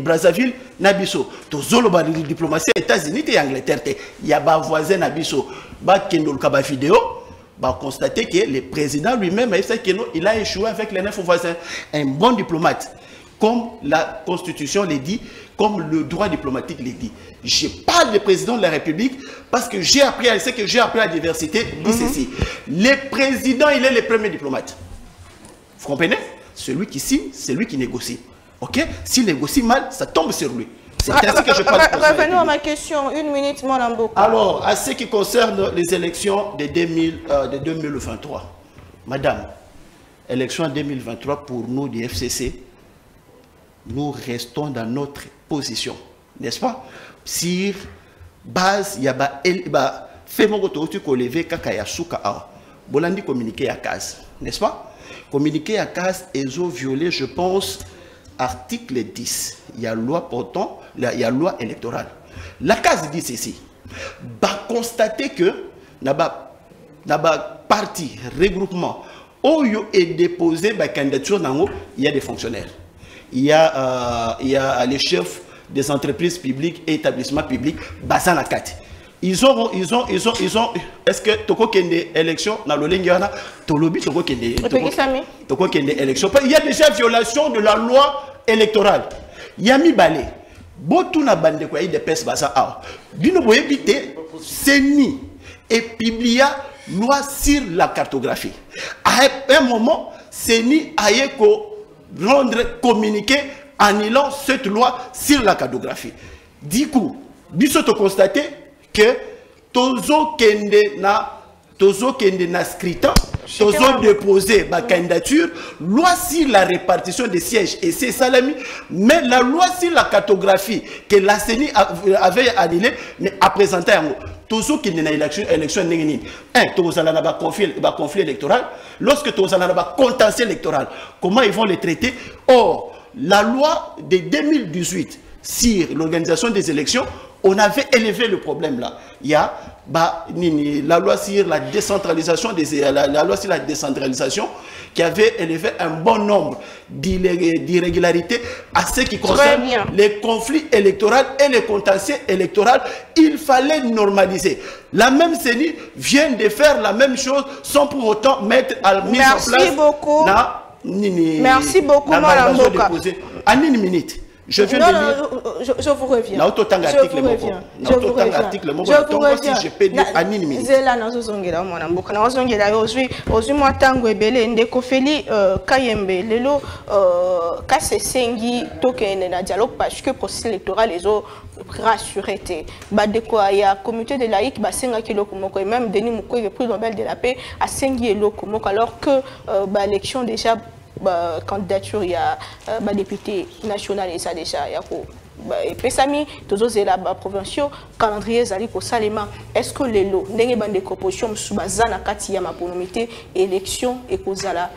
Brazzaville, Nabiso. Tozolo a une diplomatie aux États-Unis et Angleterre. Il y a un voisin Nabiso. Il y a vidéo. Bah, constater que le président lui-même a échoué avec les 9 voisins. Un bon diplomate. Comme la Constitution le dit, comme le droit diplomatique le dit. Je parle du président de la République parce que j'ai appris à ce que j'ai appris à la diversité. Dit ceci. Le président, il est le premier diplomate. Vous comprenez? Celui qui signe, c'est lui qui négocie. Ok? S'il négocie mal, ça tombe sur lui. C'est ainsi que je parle. Revenons à ma question. Une minute, mon ambo. Alors, à ce qui concerne les élections de 2023, madame, élection 2023 pour nous du FCC. Nous restons dans notre position, n'est-ce pas? Sur base, il y a fait mon retour, tu collèves kakayasuka a. Bolandi communiqué à CAS, n'est-ce pas? Communiqué à CAS, ils ont violé, je pense, article 10. Il y a loi portant, il y a loi électorale. La CAS dit ceci. Bah constater que naba parti regroupement oyo est déposé par candidature nango, il y a des fonctionnaires. Il y a les chefs des entreprises publiques et établissements publics basant la carte. Ils ont est-ce que toko kende élection na lolengiana to lobby toko kende toko kende élection. Il y a déjà violation de la loi électorale. Il y a mi balé. Botu na bande ko IDPS basa a. Bino boyebité CENI et publia loi sur la cartographie. À un moment CENI ayeko rendre communiqué annulant cette loi sur la cartographie. Du coup, nous sommes constatés que tozo kende na scritant, tozo déposé ma candidature, loi sur la répartition des sièges et ses salami, mais la loi sur la cartographie que la CENI avait annulée, mais a présenté un mot. Tozo kende na élection nengini. Un, tozo na ba conflit électoral. Lorsque tozo na ba contentieux électoral, comment ils vont les traiter? Or, la loi de 2018 sur l'organisation des élections, on avait élevé le problème là. Il y a la loi sur la décentralisation qui avait élevé un bon nombre d'irrégularités à ce qui concerne les conflits électoraux et les contentieux électoraux. Il fallait normaliser. La même CENI vient de faire la même chose sans pour autant mettre à mise en place. Merci beaucoup. Merci beaucoup. En une minute. Je viens de lire. Je vous reviens. Je vous reviens. Si je peux dire à minute. Rassuré, le comité de laïcs et même Denis Mukwege, prix Nobel de la paix, a signé l'Okomoko alors que l'élection déjà, candidature, il y a député national et ça déjà, il y a et Pessami, tous les élèves provinciaux, calendrier Zali pour Salima. Est-ce que les lots, les bandes de propositions, sous Bazana, Katia, ma pronomité, élection et Kozala,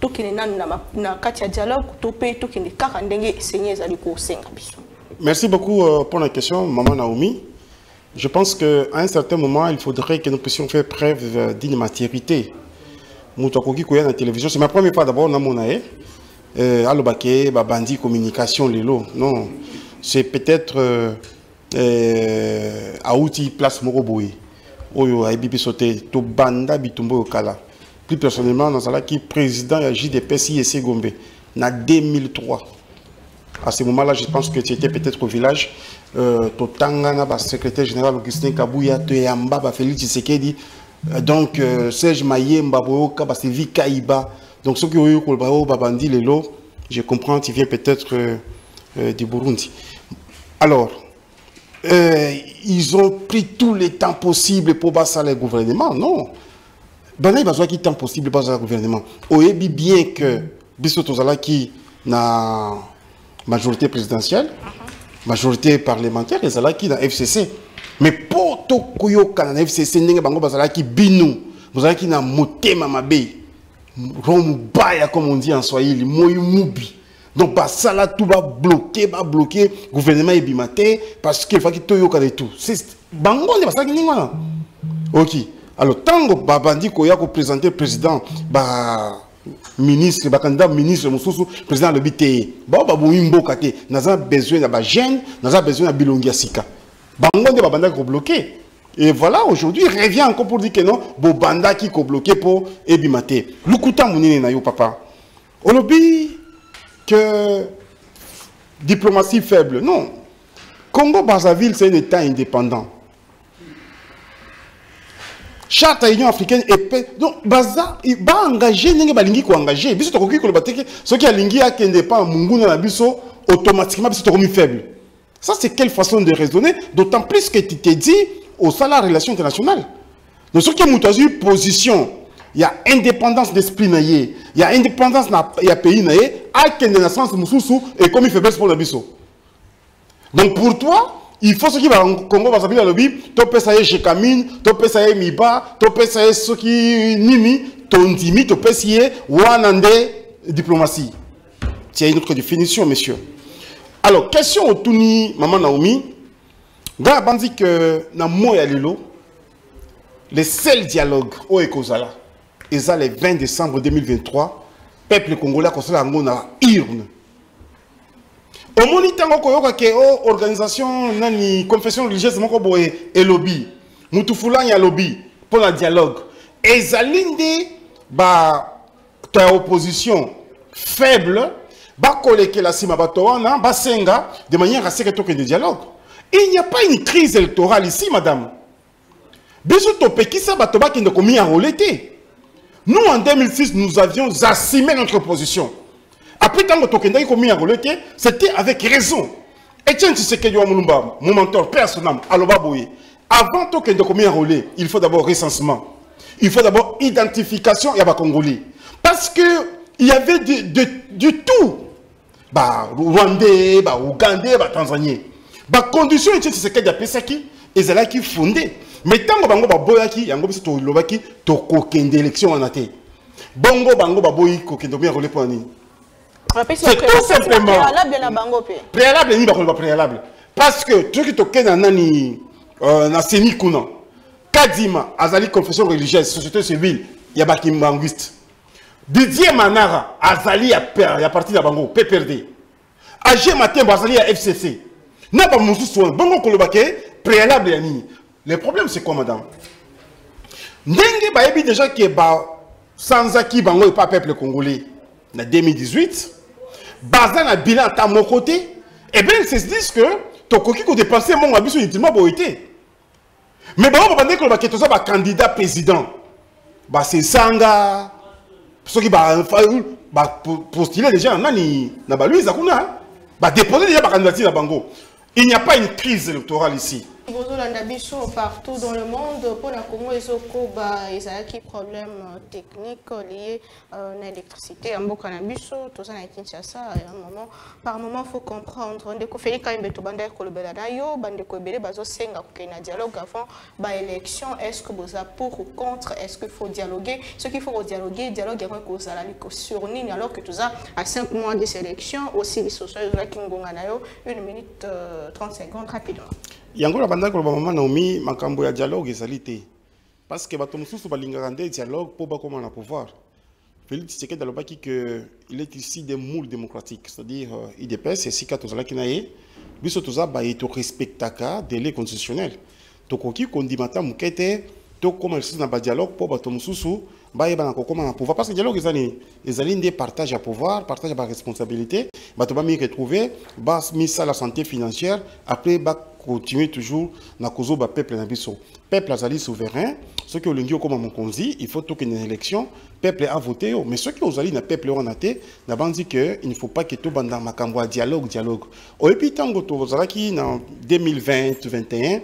tout qui est dans Katia dialogue, tout pays, tout qui est carandengé, signé Zali pour Sengabiso. Merci beaucoup pour la question, Maman Naomi. Je pense qu'à un certain moment, il faudrait que nous puissions faire preuve d'immaturité. La télévision, c'est ma première fois d'abord dans mon aïe. Alobake, Babandi, communication, Lelo. Non, c'est peut-être Aouti, place Moroboui. Oyo, Aibibi Soté, Tobanda, Bitumbo, Okala. Plus personnellement, dans la qui président JDPS, IEC Gombe, en 2003. À ce moment-là, je pense que tu étais peut-être au village. Totangana, secrétaire général Augustin Kabouya Tshilumba, Félix Tshisekedi, donc Serge Maïe, Mbaboyoka, Sévi Kaïba. Donc, ceux qui ont eu Kolbao, Babandi, Lelo, je comprends, tu viens peut-être du Burundi. Alors, ils ont pris tous les temps possibles pour passer le gouvernement, non? Ben, il y a qui temps possible pour passer le gouvernement. Oyebi bien que Bissotozala qui n'a. Majorité présidentielle, majorité parlementaire, et cela qui dans FCC. Mais pour tout le FCC, il y a qui binou, il y a qui dans motema mabe, rombaya comme on dit en swahili, moyumubi. Donc ça là tout va bloquer gouvernement et bimaté parce qu'il faut qu'il tout yoka de tout. C'est bango ne pas ça qui n'y a. OK. Alors tant que babandi koya ko présenter président bah ministre, candidat ministre, président de l'OBTE, nous avons besoin de gêne, nous avons besoin de bilongia sika. Bango de Babanda qui est bloqué. Et voilà, aujourd'hui, il revient encore pour dire que non, Bobanda qui est bloqué pour Ebimate. L'Oukouta Mounine na yo papa. On lobby que diplomatie faible. Non. Congo-Brazzaville, c'est un État indépendant. Charte à l'Union africaine épée. Donc, Baza, il va engager, il va engager. Biso tokoki ko bateke, ce qui a lingi a kende pas munguna na biso, automatiquement biso tokomi faible. Ça c'est quelle façon de raisonner, d'autant plus que tu t'es dit au salaire relation internationale. Donc ce qui a mutazu position, il y a indépendance d'esprit naie, il y a indépendance na il y a pays naie, a kende na sens mususu et comme il faiblesse pour la biso. Donc pour toi il faut ce qui va en Congo va s'appeler la lobby, topé ça y est Jekamine, topé ça y est Miba, topé ça y est ce qui Nimi, Tondimi, topé ça y est Wanande diplomatie. C'est une autre définition, messieurs. Alors, question au Touni, Maman Naomi. Dans la bande que dans Moyalilo, le seul dialogue au Ekozala, et ça le 20 décembre 2023, peuple congolais a la urne. Au moment où il y a une organisation, une confession religieuse, et lobby, il y a lobby pour le dialogue. Et ça, ta opposition faible, de manière à ce que tu aies un dialogue. Il n'y a pas une crise électorale ici, madame. Nous, en 2006, nous avions assumé notre position. Après, quand c'était avec raison. Etienne Tshisekedi Wamulumba, mon mentor personnel, Alobaboué. Avant que nous commis un relais, il faut d'abord recensement. Il faut d'abord identification et à Congolais. Parce que il y avait du tout. Bah, Rwandais, bah, Ougandais, bah, Tanzaniens. Bah, condition Etienne Tshisekedi Pesaki, et c'est là qui fondait. Mais tant que Bango Baboyaki, Yango Bissot Lobaki, Toko Kende élection en athée. Bongo Bango Baboyi, Kokendomia relais pour Annie. C'est tout simplement préalable ni pas préalable parce que tout qui toque na nani na CENI kuna Kadima azali confession religieuse société civile ya bakimbanguiste Didier Manara azali ya père ya parti la bango PPRD AG Matembo azali ya FCC na ba mususu bango kolobake préalable ya nini. Le problème c'est quoi madame ndenge ba yebi déjà que ba sans acquis bango et pas peuple congolais. En 2018, Bazan a bilan à mon côté, Et bien, ils se disent que ton coquille qu'on dépasse, mon ambition inutilement boité. Mais bon, on va dire que le candidat président, c'est Sanga, ceux qui vont postuler les gens, déposer déjà la candidature à Bango. Il n'y a pas une crise électorale ici. Partout dans le monde, pour la Congo et Soko, il y a des problèmes techniques liés à l'électricité. Il y a beaucoup de choses à Kinshasa. Par moment, il faut comprendre. Il faut faire des dialogues avant l'élection. Est-ce que vous êtes pour ou contre? Est-ce qu'il faut dialoguer? Ce qu'il faut dialoguer, dialogue avec les salariés sur ligne, alors que tout ça, à 5 mois des élections, aussi les sociétés de la Congo, 1 minute 30 secondes rapidement. Il y a encore la maman Naomi, ma cambo ya dialogue et salité. Parce que batom sous balingande dialogue pour comment on a pouvoir. Félix Tshisekedi a dit qu'il est ici des moules démocratiques, c'est-à-dire IDPS et Sika Tozala Kinaye, biso toza ba eto respectaka délai constitutionnel. Tokoki kondimata mukete to comment sous na ba dialogue pour batom sous ba yeba na comment on pouvoir parce que dialogue ezali ndé partage à pouvoir, partage ba responsabilité, ba to ba mi retrouver ba mi ça la santé financière après ba continuer toujours na kozo ba peuple na biso peuple azali souverain ceux qui olingi comme mon konzi il faut tout que une élection peuple a voté mais ceux qui ozali na peuple on a té na bandi que il ne faut pas que tout banda makambo a dialogue au et puis tango to ozala ki en 2020 21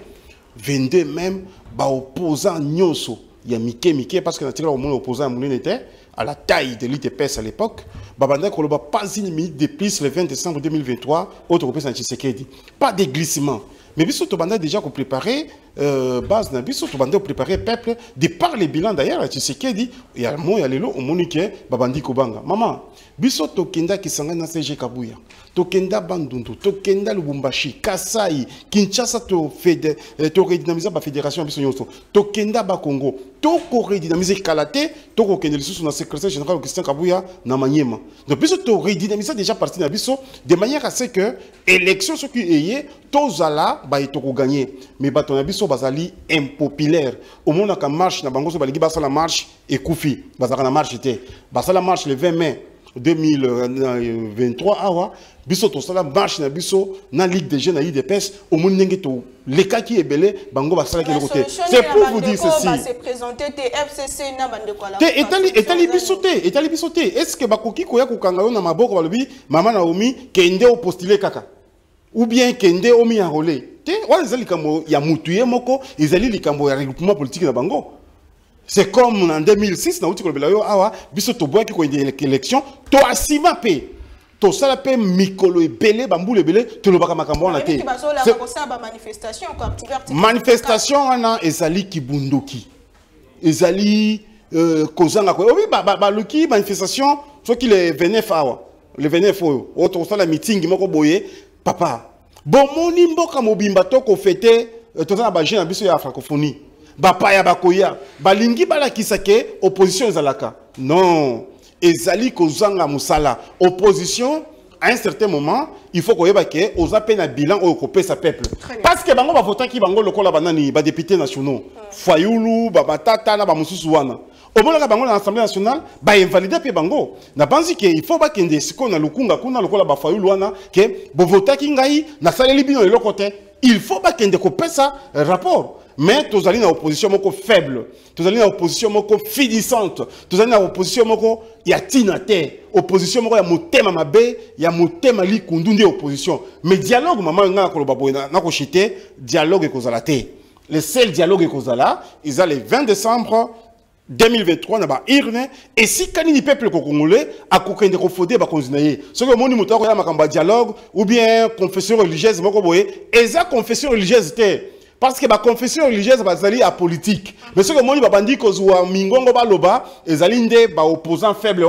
22 même ba opposant nyoso ya mike parce que na tira au monde opposant mon était à la taille de l'IDPS à l'époque, Babanda Koloba pas une minute de plus le 20 décembre 2023, autre reprise en Tshisekedi. Pas de glissement. Mais Bissot Tobanda déjà qu'on préparait, base n'a Bissot Tobanda préparait peuple, de par les bilans d'ailleurs à Tshisekedi, et à moi, il y a les lots au Monique, Babandi Kobanga. Maman, Bissot Tokenda qui s'en a CG Kabouya, Tokenda Bandundu, Tokenda Lubumbashi, Kassai, Kinshasa to redynamisa la fédération Bissot Yoso, Tokenda Bakongo, Toko redynamisa Kalate, Toko Kendelisus, on secrétaire général Augustin Kabouya na Maniema. Donc, puisque tu redynamises déjà parti na biso de manière à ce que l'élection ce qui est tozala ba itoko gagner mais ba tona biso bazali impopulaire au monde ka marche na bango so baligi ba sala marche et kufi bazaka na marche té ba sala marche le 20 mai 2023 awa biso to sala marche na biso na ligue des jeunes na IDPS au monde ndenge to les cas qui est belé, bango basala qui le côté. C'est pour vous dire ceci. Et t'as les bisoté. Est-ce que bakoki koya kukangayo na maboko balobi maman Naomi kende o postulé kaka ou bien kende o mi enrôlé. Té wa ezali kambo ya mutuye moko ezali likambo ya regroupement politique na bango. C'est comme en 2006 na uti ko belayo awa biso to boya ki ko élection to asima pe. Tout ça la paix mikolo ebele bamboule ebele tout le baka makambo on a té manifestation quoi manifestation on ezali kibunduki ezali kozanga ko oui ba luki manifestation soit qu'il est 29 awa le 29 autre ça la meeting moko boye papa bon moni mboka mobimba to ko fêter tout ça na ba jeune biso ya francophonie ba pa ya bakoya balingi bala kisake opposition ezalaka non ezali kozanga musala opposition à un certain moment il faut koyeba ke ozapena bilan o kopesa peuple parce que bango ba votant ki bango lokola banani ba députés nationaux Fayulu ba batata na ba mususu wana obola bango na l'Assemblée nationale ba invalider pe bango na banzi ke il faut ba kende siko na lukunga kuna lokola ba Fayulu wana ke bo votant ki ngai na saleli bino eloko te il faut ba kende kopesa rapport. Mais tous allés dans l'opposition moko faible, tous allés dans l'opposition moko finissante, tous allés dans l'opposition moko yatinate, opposition moko ya motema mabe, ya motema likundunde opposition. Mais dialogue maman nga koloba boyna na ko chité, dialogue ekozala te. Le seul dialogue ekozala, ils a le 20 décembre 2023 na ba urne et si kanini peuple congolais a kokende ko fodé ba konzinaye. Ce que moni moto ko ya makamba dialogue ou bien confession religieuse moko boye, eza confession religieuse te. Parce que ma confession religieuse est à politique. Mais ce que moi, je que Mingongo Baloba, les alliés opposants faibles,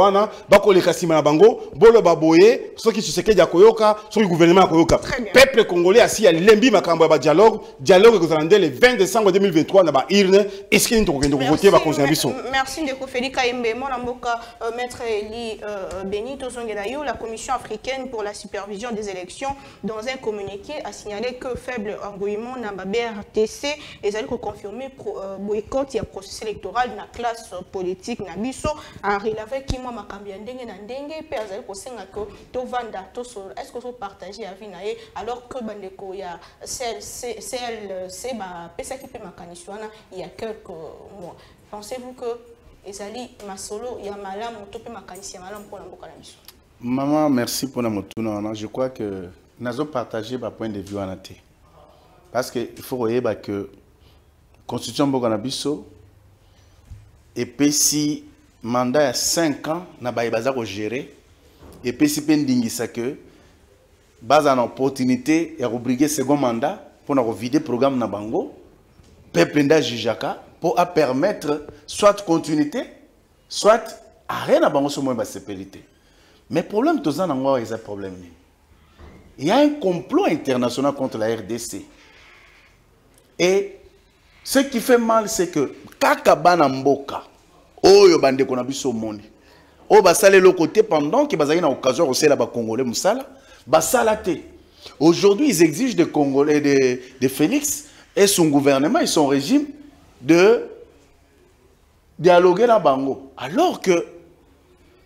les Kassimana Bango, Bolo Baboye, ceux qui se à Koyoka, ceux qui gouvernement à Koyoka. Peuple congolais assis à Lembi, Makambo, dialogue que vous allez le 20 décembre 2023, dans l'Irne, est-ce qu'il y a une voter va concerner Bissot. Merci de Koufeli Kaimbe, mon amboka, maître Eli Benito Zongedayo, la Commission africaine pour la supervision des élections, dans un communiqué, a signalé que faible engouement n'a pas RDC ezali ko confirmer boycott ya processus électoral na classe politique na biso en relève ki mwa makambi ndenge na ndenge pe azali ko senga ko to vanda to solo est-ce que vous partagez avis naé alors que bandeko ya CLC ba pesa ki pe makaniswana il y a quelques mois pensez-vous que ezali masolo ya malamu to pe makanisi ya malamu ko na mboka na biso maman merci pour la motuna je crois que nazo partager ba point de vue anaté parce que il faut voir que constitution bokana biso et si mandat à 5 ans na ba baza ko gérer et si pendingisa que baza na opportunité et obliger second mandat pour na vider programme na bango pependa jijaka pour à permettre soit continuité soit arrêt na bango so mo ba sécurité. Mais le problème, c'est un problème. Il y a un complot international contre la RDC. Et ce qui fait mal, c'est que Kakabana Mboka, Oyo Bande Konabiso Monde, Oba Salé le côté pendant qu'il y a une occasion aussi là-bas Congolais Moussala, Basalate. Aujourd'hui, ils exigent des Congolais, de Félix et son gouvernement et son régime de dialoguer la Bango. Alors que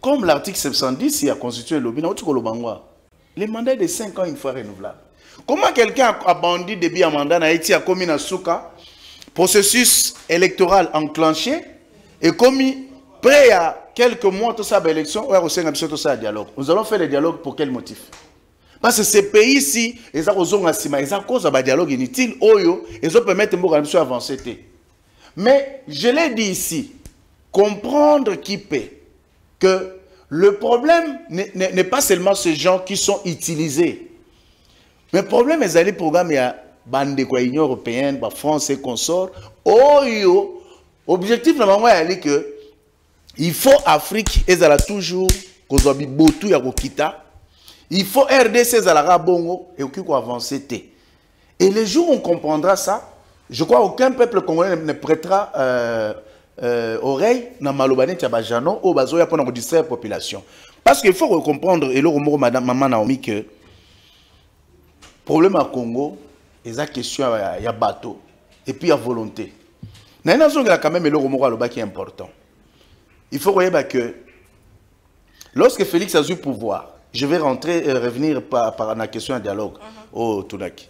comme l'article 710, il a constitué le lobby, le mandat est de 5 ans une fois renouvelable. Comment quelqu'un a bandit débit à mandat na Haïti a commis un souka, processus électoral enclenché, et commis près à quelques mois tout ça l'élection, ou tout ça dialogue. Nous allons faire le dialogue pour quel motif? Parce que ces pays-ci, ils ont cause un dialogue inutile, ils ont permettre de avancer. Mais je l'ai dit ici, comprendre qui paie, que le problème n'est pas seulement ces gens qui sont utilisés. Mais le problème, c'est le programme de l'Union européenne, la France et consorts. L'objectif, c'est que il faut l'Afrique, et ça toujours, il faut RDC, et avancer. Et les jours où on comprendra ça, je crois qu'aucun peuple congolais ne prêtera oreille na malobane tia bajano au bazo ya pona ko distraire la population parce qu'il faut comprendre et le mot madame maman Naomi que problème à Congo esa question ya bateau et puis ya volonté na na zonga quand même le mot aloba qui est important il faut voir que lorsque Félix a eu pouvoir je vais rentrer et revenir par la question de dialogue au Tunaki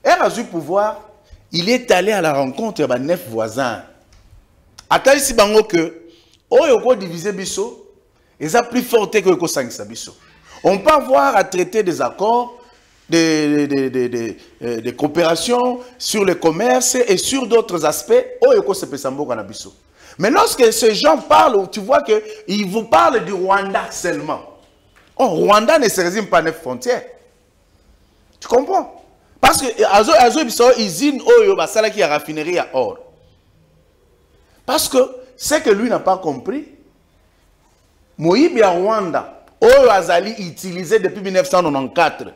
elle a eu pouvoir il est allé à la rencontre de 9 voisins. Attends si bango que on diviser biso, ils a plus fort que le sanctionner biso. On peut avoir à traiter des accords, des coopérations sur le commerce et sur d'autres aspects. Oyoko se pesambo kana biso. Mais lorsque ces gens parlent, tu vois que ils vous parlent du Rwanda seulement. Oh, Rwanda ne se résume pas à 9 frontières. Tu comprends? Parce que azo biso usine oyo basala qui a raffinerie à or. Parce que ce que lui n'a pas compris, Moïbi à Rwanda, Oyo Azali utilisé depuis 1994.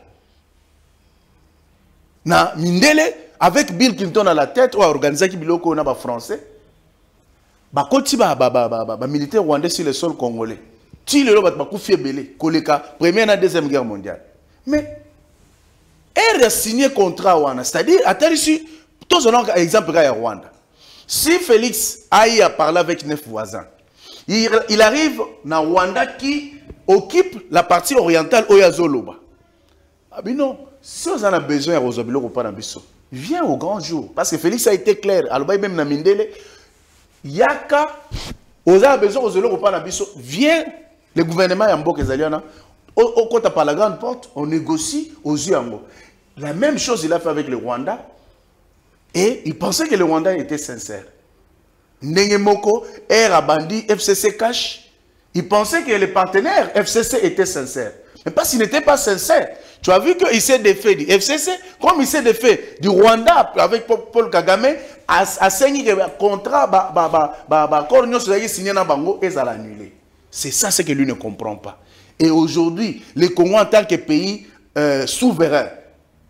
Na Mindele, avec Bill Clinton à la tête, ou a organisé Kibiloko na ba français, ba koti ba militaire rwandais sur le sol congolais. Ti le lo ba koufié belé, koleka, première et deuxième guerre mondiale. Mais elle a signé contrat à Rwanda, c'est-à-dire à tel ici, tous on a exemple à Rwanda. Si Félix aille à parler avec 9 voisins, il arrive dans Rwanda qui occupe la partie orientale Oyazoloba. Ah ben non, si on en a besoin, viens au grand jour. Parce que Félix a été clair. Alors même dans Mindele, Yaka, on a besoin viens, le gouvernement Yambo Kezaliana, au côté par la grande porte, on négocie aux Yambo. La même chose il a fait avec le Rwanda. Et il pensait que le Rwanda était sincère. Nengemoko, R Abandi, FCC Cash. Il pensait que les partenaires FCC étaient sincères. Mais parce qu'ils n'étaient pas sincères. Tu as vu qu'il s'est défait du FCC, comme il s'est défait du Rwanda avec Paul Kagame, a signé un contrat, signé Bango et ça l'a annulé. C'est ça ce que lui ne comprend pas. Et aujourd'hui, le Congo en tant que pays souverain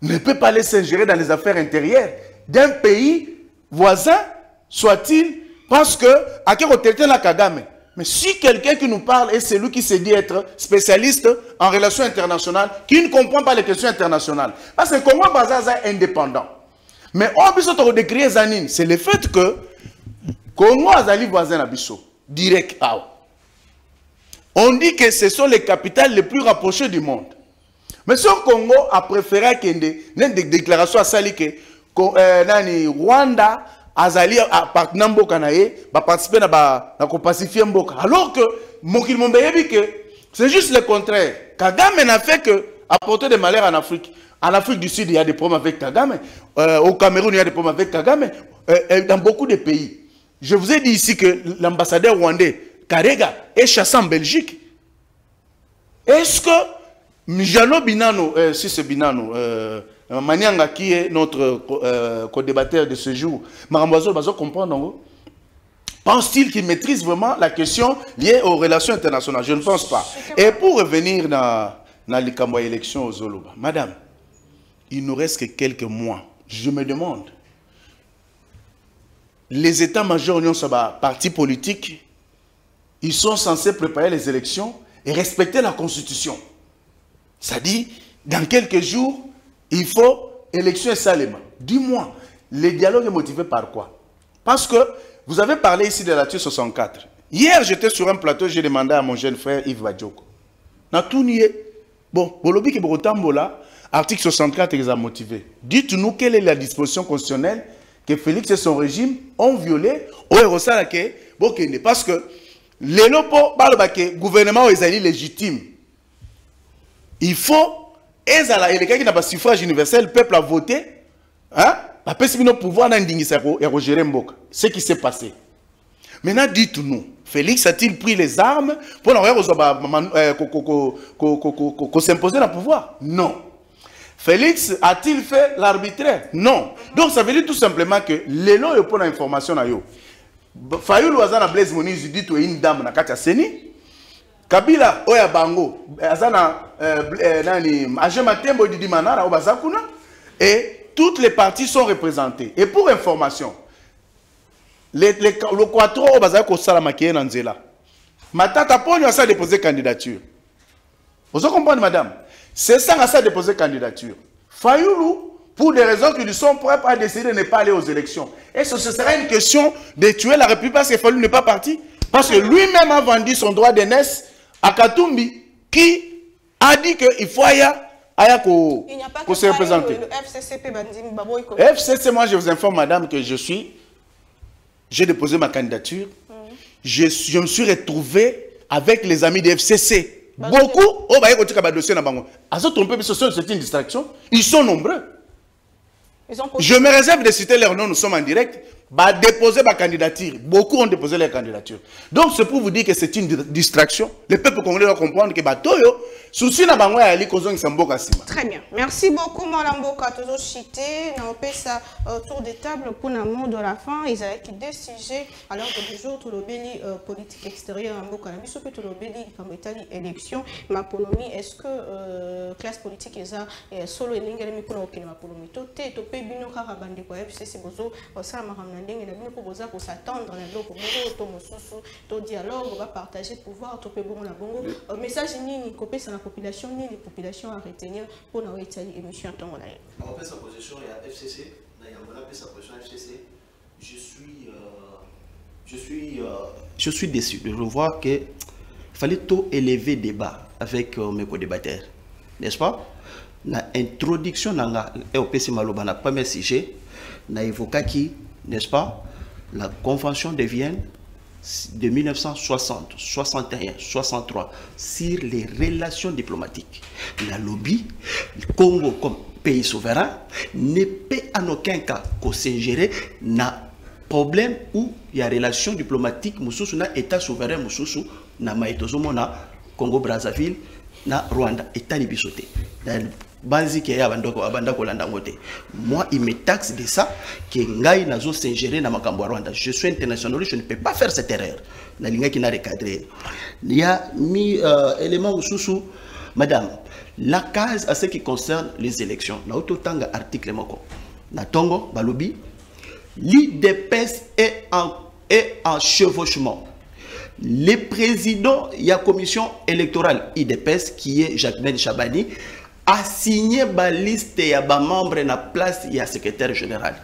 ne peut pas aller s'ingérer dans les affaires intérieures d'un pays voisin, soit-il, parce que, à quel côté la Kagame. Mais si quelqu'un qui nous parle est celui qui se dit être spécialiste en relations internationales, qui ne comprend pas les questions internationales. Parce que Congo Bazaza est indépendant. Mais on peut décrire Zanine, c'est le fait que Congo azali voisin abisso direct out. On dit que ce sont les capitales les plus rapprochées du monde. Mais ce Congo a préféré qu'il y ait une déclaration à Sali que Rwanda azali appartenant mboka na ye ba participer na ba na ko pacifier mboka. Alors que Mokili Mombeyebi que c'est juste le contraire. Kagame n'a fait que apporter des malheurs en Afrique. En Afrique du Sud, il y a des problèmes avec Kagame. Au Cameroun, il y a des problèmes avec Kagame. Dans beaucoup de pays. Je vous ai dit ici que l'ambassadeur rwandais, Karega, est chassé en Belgique. Est-ce que Jeannot Binano, Manianga, qui est notre co-débatteur de ce jour, Maramboiseau, Bazo comprend, non? Pense-t-il qu'il maîtrise vraiment la question liée aux relations internationales? Je ne pense pas. Et pour revenir dans l'élection aux Zoloba, madame, il nous reste que quelques mois. Je me demande, les états-majors de l'Union parti politique, ils sont censés préparer les élections et respecter la Constitution. C'est-à-dire, dans quelques jours, il faut élection et salement. Dis-moi, le dialogue est motivé par quoi? Parce que vous avez parlé ici de la TU 64. Hier, j'étais sur un plateau, j'ai demandé à mon jeune frère Yves Badjoko. Dans tout nier. Bon, Bolobi qui Brotambola, article 64 est motivé. Dites-nous quelle est la disposition constitutionnelle que Félix et son régime ont violée au Hérosalake, parce que les lopos, le gouvernement est légitime. Il faut, et les qui n'ont pas suffrage universel, le peuple a voté, hein? La personne n'a pas pouvoir d'ingérer Mboka. Ce qui s'est passé. Maintenant, dites-nous, Félix a-t-il pris les armes pour s'imposer dans le pouvoir? Non. Félix a-t-il fait l'arbitraire? Non. Donc, ça veut dire tout simplement que les lois pour l'information, Fayoul Ouazana Blaise Moniz dit que une dame na Katia Seni. Kabila Oya Bango, Azana Ajematembo Didi Manara Obazakuna. Et toutes les parties sont représentées. Et pour information, le quattro Obazako Salamaké Nanzela. Matata Pogno a ça déposé candidature. Vous comprenez, madame? C'est ça à ça déposer candidature. Fayoulou, pour des raisons qui lui sont propres, a décidé de ne pas aller aux élections. Et ce serait une question de tuer la République parce que Fayoulou n'est pas parti. Parce que lui-même a vendu son droit d'aînesse à Katumbi, qui a dit qu'il faut aller se représenter. Le FCC, moi je vous informe, madame, que j'ai déposé ma candidature. Je me suis retrouvé avec les amis du FCC. Beaucoup, c'est une distraction. Ils sont nombreux. Je me réserve de citer leurs noms, nous sommes en direct. Déposer ma candidature. Beaucoup ont déposé leur candidature. Donc, c'est pour vous dire que c'est une distraction. Le peuple congolais doit comprendre que Batoyo, souci na bango ya likozong samboka sima. Très bien. Merci beaucoup, Malamboka. Toujours chité. Nous avons fait ça autour des tables pour l'amour de la fin. Ils avaient deux sujets. Alors que du jour, tout le béli politique extérieure, Mboka, tout le béli, comme état élection, ma polomie, est-ce que classe politique est ça solo et l'ingénieur, mais pour l'opinion, ma polomie, tout est au pays, bino, carabande, quoi, FCC, bozo, ça, maramna. Pour s'attendre au dialogue, on va partager le pouvoir, le message c'est la population à retenir pour nous établir l'émission en temps. On fait sa position à FCC, je suis déçu de revoir qu'il fallait tôt élever le débat avec mes co-débatteurs, n'est-ce pas? L'introduction dans la EOPC Maloba, le premier sujet, on a évoqué qui, n'est-ce pas, la Convention de Vienne de 1960, 61, 63 sur les relations diplomatiques. La lobby, le Congo comme pays souverain, ne peut en aucun cas s'ingérer dans le problème où il y a relations diplomatiques, moussousou, na État souverain, moussousou, na Maïtozomo, na Congo-Brazzaville, na Rwanda, État libisoté. Moi, il me taxe de ça que je suis internationaliste, je ne peux pas faire cette erreur. Il y a mis élément sous madame, la case à ce qui concerne les élections. L'article l'IDPS est en chevauchement. Le président, il y a commission électorale IDPS qui est Jacques Méchabani, assigné ba liste ya ba membre na place ya secrétaire général.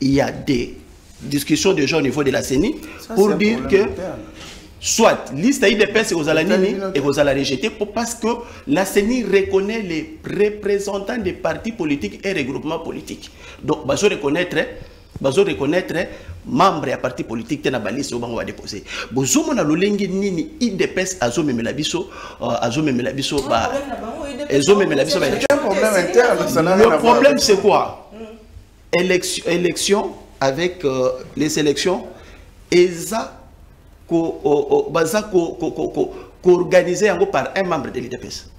Il y a des discussions déjà au niveau de la CENI pour dire que soit liste IDPS et aux Alanini et aux Alaréjetés parce que la CENI reconnaît les représentants des partis politiques et regroupements politiques. Donc, bah, je reconnaîtrais membre et parti politique qui ont déposé. Si on a l'IDPS, IDPS a zoomé la biso, un problème interne. Le problème c'est quoi? Élection avec les élections, et ça organisé par un membre de l'IDPS.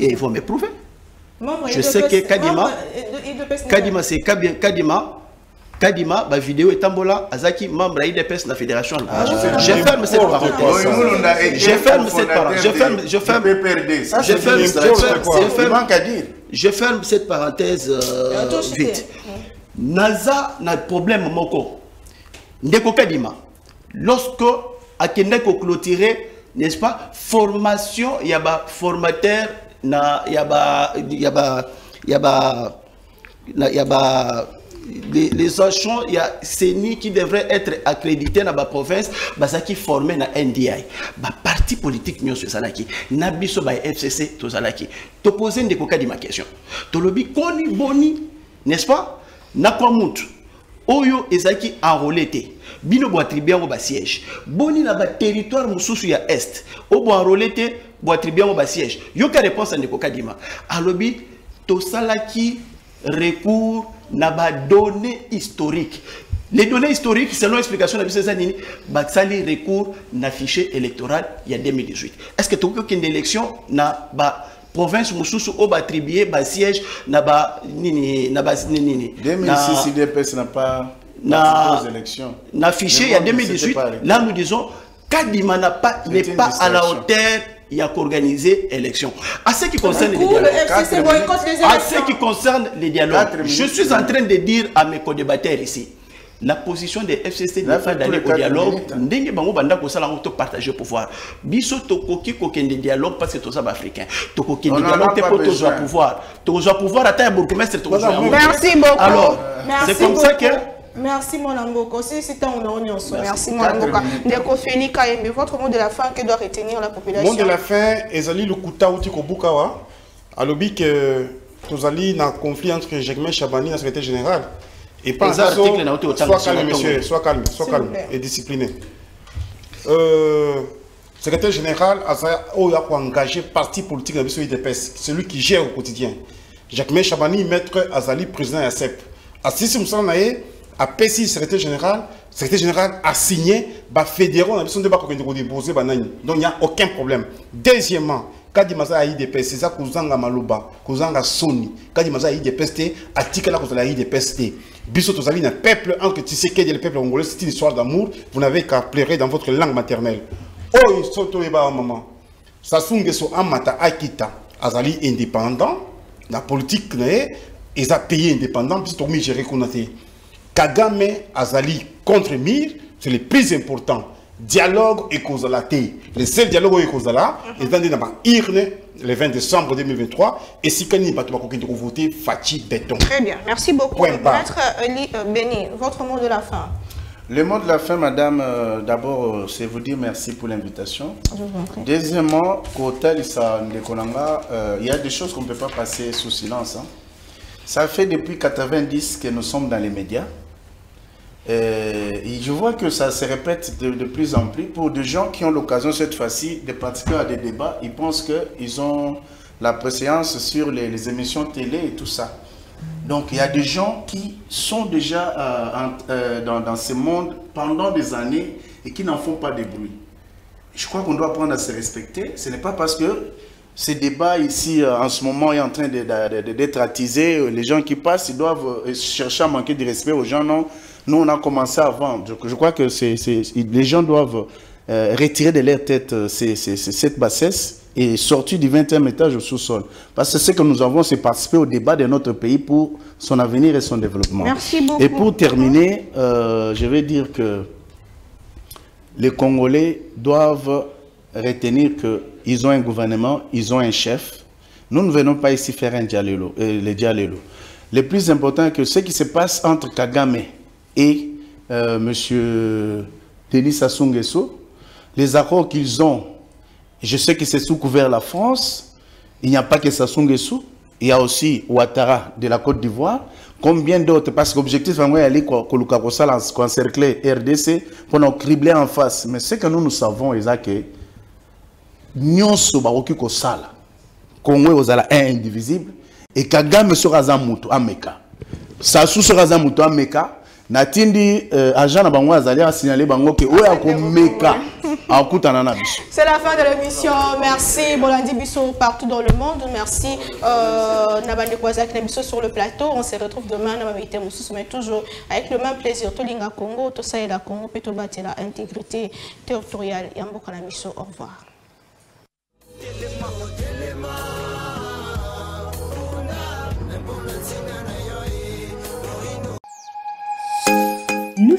Et ils vont me prouver. Je sais que Kadima, c'est Kadima. Kadima, ma vidéo est tambola, Azaki, membre IDPS de la fédération. Je ferme cette parenthèse. Je ferme cette parenthèse vite. Naza n'a problème moko. Ndeko Kadima, lorsque Akendeko clôturé, n'est-ce pas, formation, il y a ba formateur, il y a ba, les agents, il y a CENI qui devrait être accrédité dans la province, qui formé dans NDI. Le parti politique, nous sommes le FCC, nous sommes posé une question. Nous lobby Koni Boni, n'est-ce pas? Nakwamut, Oyo Ezaki enrôlé. Bino attribué au siège. Boni na ba territoire mususu ya est. Obo enrôlé, attribué au siège. Yoka réponse à Ndeko Kadima. Alobi, tosalaki recours n'a pas données historiques. Les données historiques, selon l'explication de M. Zanini, ça les recours dans le fichier électoral il y a 2018. Est-ce que tu as une élection dans la province où tu as attribué un siège dans la province 2006, IDPS n'a pas participé aux élections. Dans le fichier, il y a 2018, là nous disons Kadima n'est pas à la hauteur. Il y a qu'organiser l'élection. À ce qui concerne les dialogues, je suis en train de dire à mes co-débatteurs ici, la position des FCC n'est pas d'aller au dialogue. Nous avons partagé le pouvoir. Biso tokoki kokende dialogue parce que tout ça va africain. Tokoki dialogue t'es pour toujours pouvoir. Toujours pouvoir atteint bourgmestre. Merci beaucoup. Alors, c'est comme ça que. Merci mon Angoko. C'est un honneur. Merci mon Angoko. Ndeko Félix Kaembe, votre mot de la fin que doit retenir la population. Mot de la fin, ezali lukuta utiko bukawa. Alobi que tozali na conflit entre Jacques Méchabani et le secrétaire général. Et pas article na auto. Sois calme monsieur, sois calme et discipliné. Secrétaire général asa oya ko engager parti politique na biso IDPS, celui qui gère au quotidien. Jacques Méchabani maître azali président ya CEP. Assis musanae à Pessi, secrétaire général a signé, bah fédéraux, on a besoin de déposer banani. Donc il n'y a aucun problème. Deuxièmement, Kadimaza a IDPS, c'est ça Kouzanga Malouba, Kouzanga Sony, Kadimaza a IDPS, Atikala Kouzanga a IDPS. Bissot aux amis, un peuple, entre Tshisekedi et le peuple congolais, c'est une histoire d'amour, vous n'avez qu'à pleurer dans votre langue maternelle. Oh, ils sont tombés bas à maman. Sassou-Nguesso Amata Akita, Azali indépendant, la politique, ils ont payé indépendant, puis ils ont mis gérer Konaté. Kagame Azali contre Mir, c'est le plus important. Dialogue et causalité. Le seul dialogue et causalité est dans le 20 décembre 2023. Et si Kani Batouba Kokindro voter, Fatih Béton. Très bien, merci beaucoup. Maître Eli Béni, votre mot de la fin. Le mot de la fin, madame, d'abord, c'est vous dire merci pour l'invitation. Deuxièmement, il y a des choses qu'on ne peut pas passer sous silence. Hein. Ça fait depuis 90 que nous sommes dans les médias. Et je vois que ça se répète de plus en plus. Pour des gens qui ont l'occasion cette fois-ci de participer à des débats, ils pensent qu'ils ont la préséance sur les émissions télé et tout ça. Donc il y a des gens qui sont déjà dans ce monde pendant des années et qui n'en font pas de bruit. Je crois qu'on doit apprendre à se respecter. Ce n'est pas parce que ce débat ici, en ce moment, est en train d'être attisé. Les gens qui passent, ils doivent chercher à manquer de respect aux gens. Non, nous, on a commencé avant. Je crois que les gens doivent retirer de leur tête cette bassesse et sortir du 20e étage au sous-sol. Parce que ce que nous avons, c'est participer au débat de notre pays pour son avenir et son développement. Merci beaucoup. Et pour terminer, je vais dire que les Congolais doivent retenir qu'ils ont un gouvernement, ils ont un chef, Nous ne venons pas ici faire un dialogue. Le plus important est que ce qui se passe entre Kagame et M. Denis Sassou-Nguesso, les accords qu'ils ont, je sais que c'est sous couvert la France, il n'y a pas que Sassou-Nguesso, il y a aussi Ouattara de la Côte d'Ivoire, combien d'autres, parce que l'objectif, c'est d'aller encercler RDC pour nous cribler en face. Mais ce que nous savons, c'est que nous sommes au Sala, Congo est indivisible, et Kagame sera Zamuto Ameka. Sassou sera Zamuto Ameka. Natindi agent bango azali a signaler bango que oya ko meka akutana na biso. C'est la fin de l'émission. Merci Bolandi biso partout dans le monde. Merci Nabande Kwazak na biso sur le plateau. On se retrouve demain na mabité mususu mais toujours avec le même plaisir to linga Congo to saela Congo pe to batela intégrité territoriale ya mboka na biso. Au revoir. Nous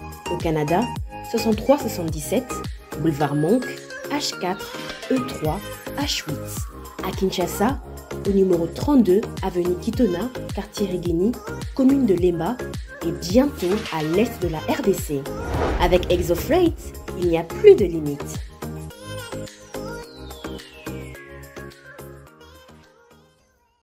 Au Canada, 6377, boulevard Monk, H4, E3, H8. À Kinshasa, au numéro 32, avenue Kitona, quartier Rigini, commune de Lemba, et bientôt à l'est de la RDC. Avec Exo Freight, il n'y a plus de limite.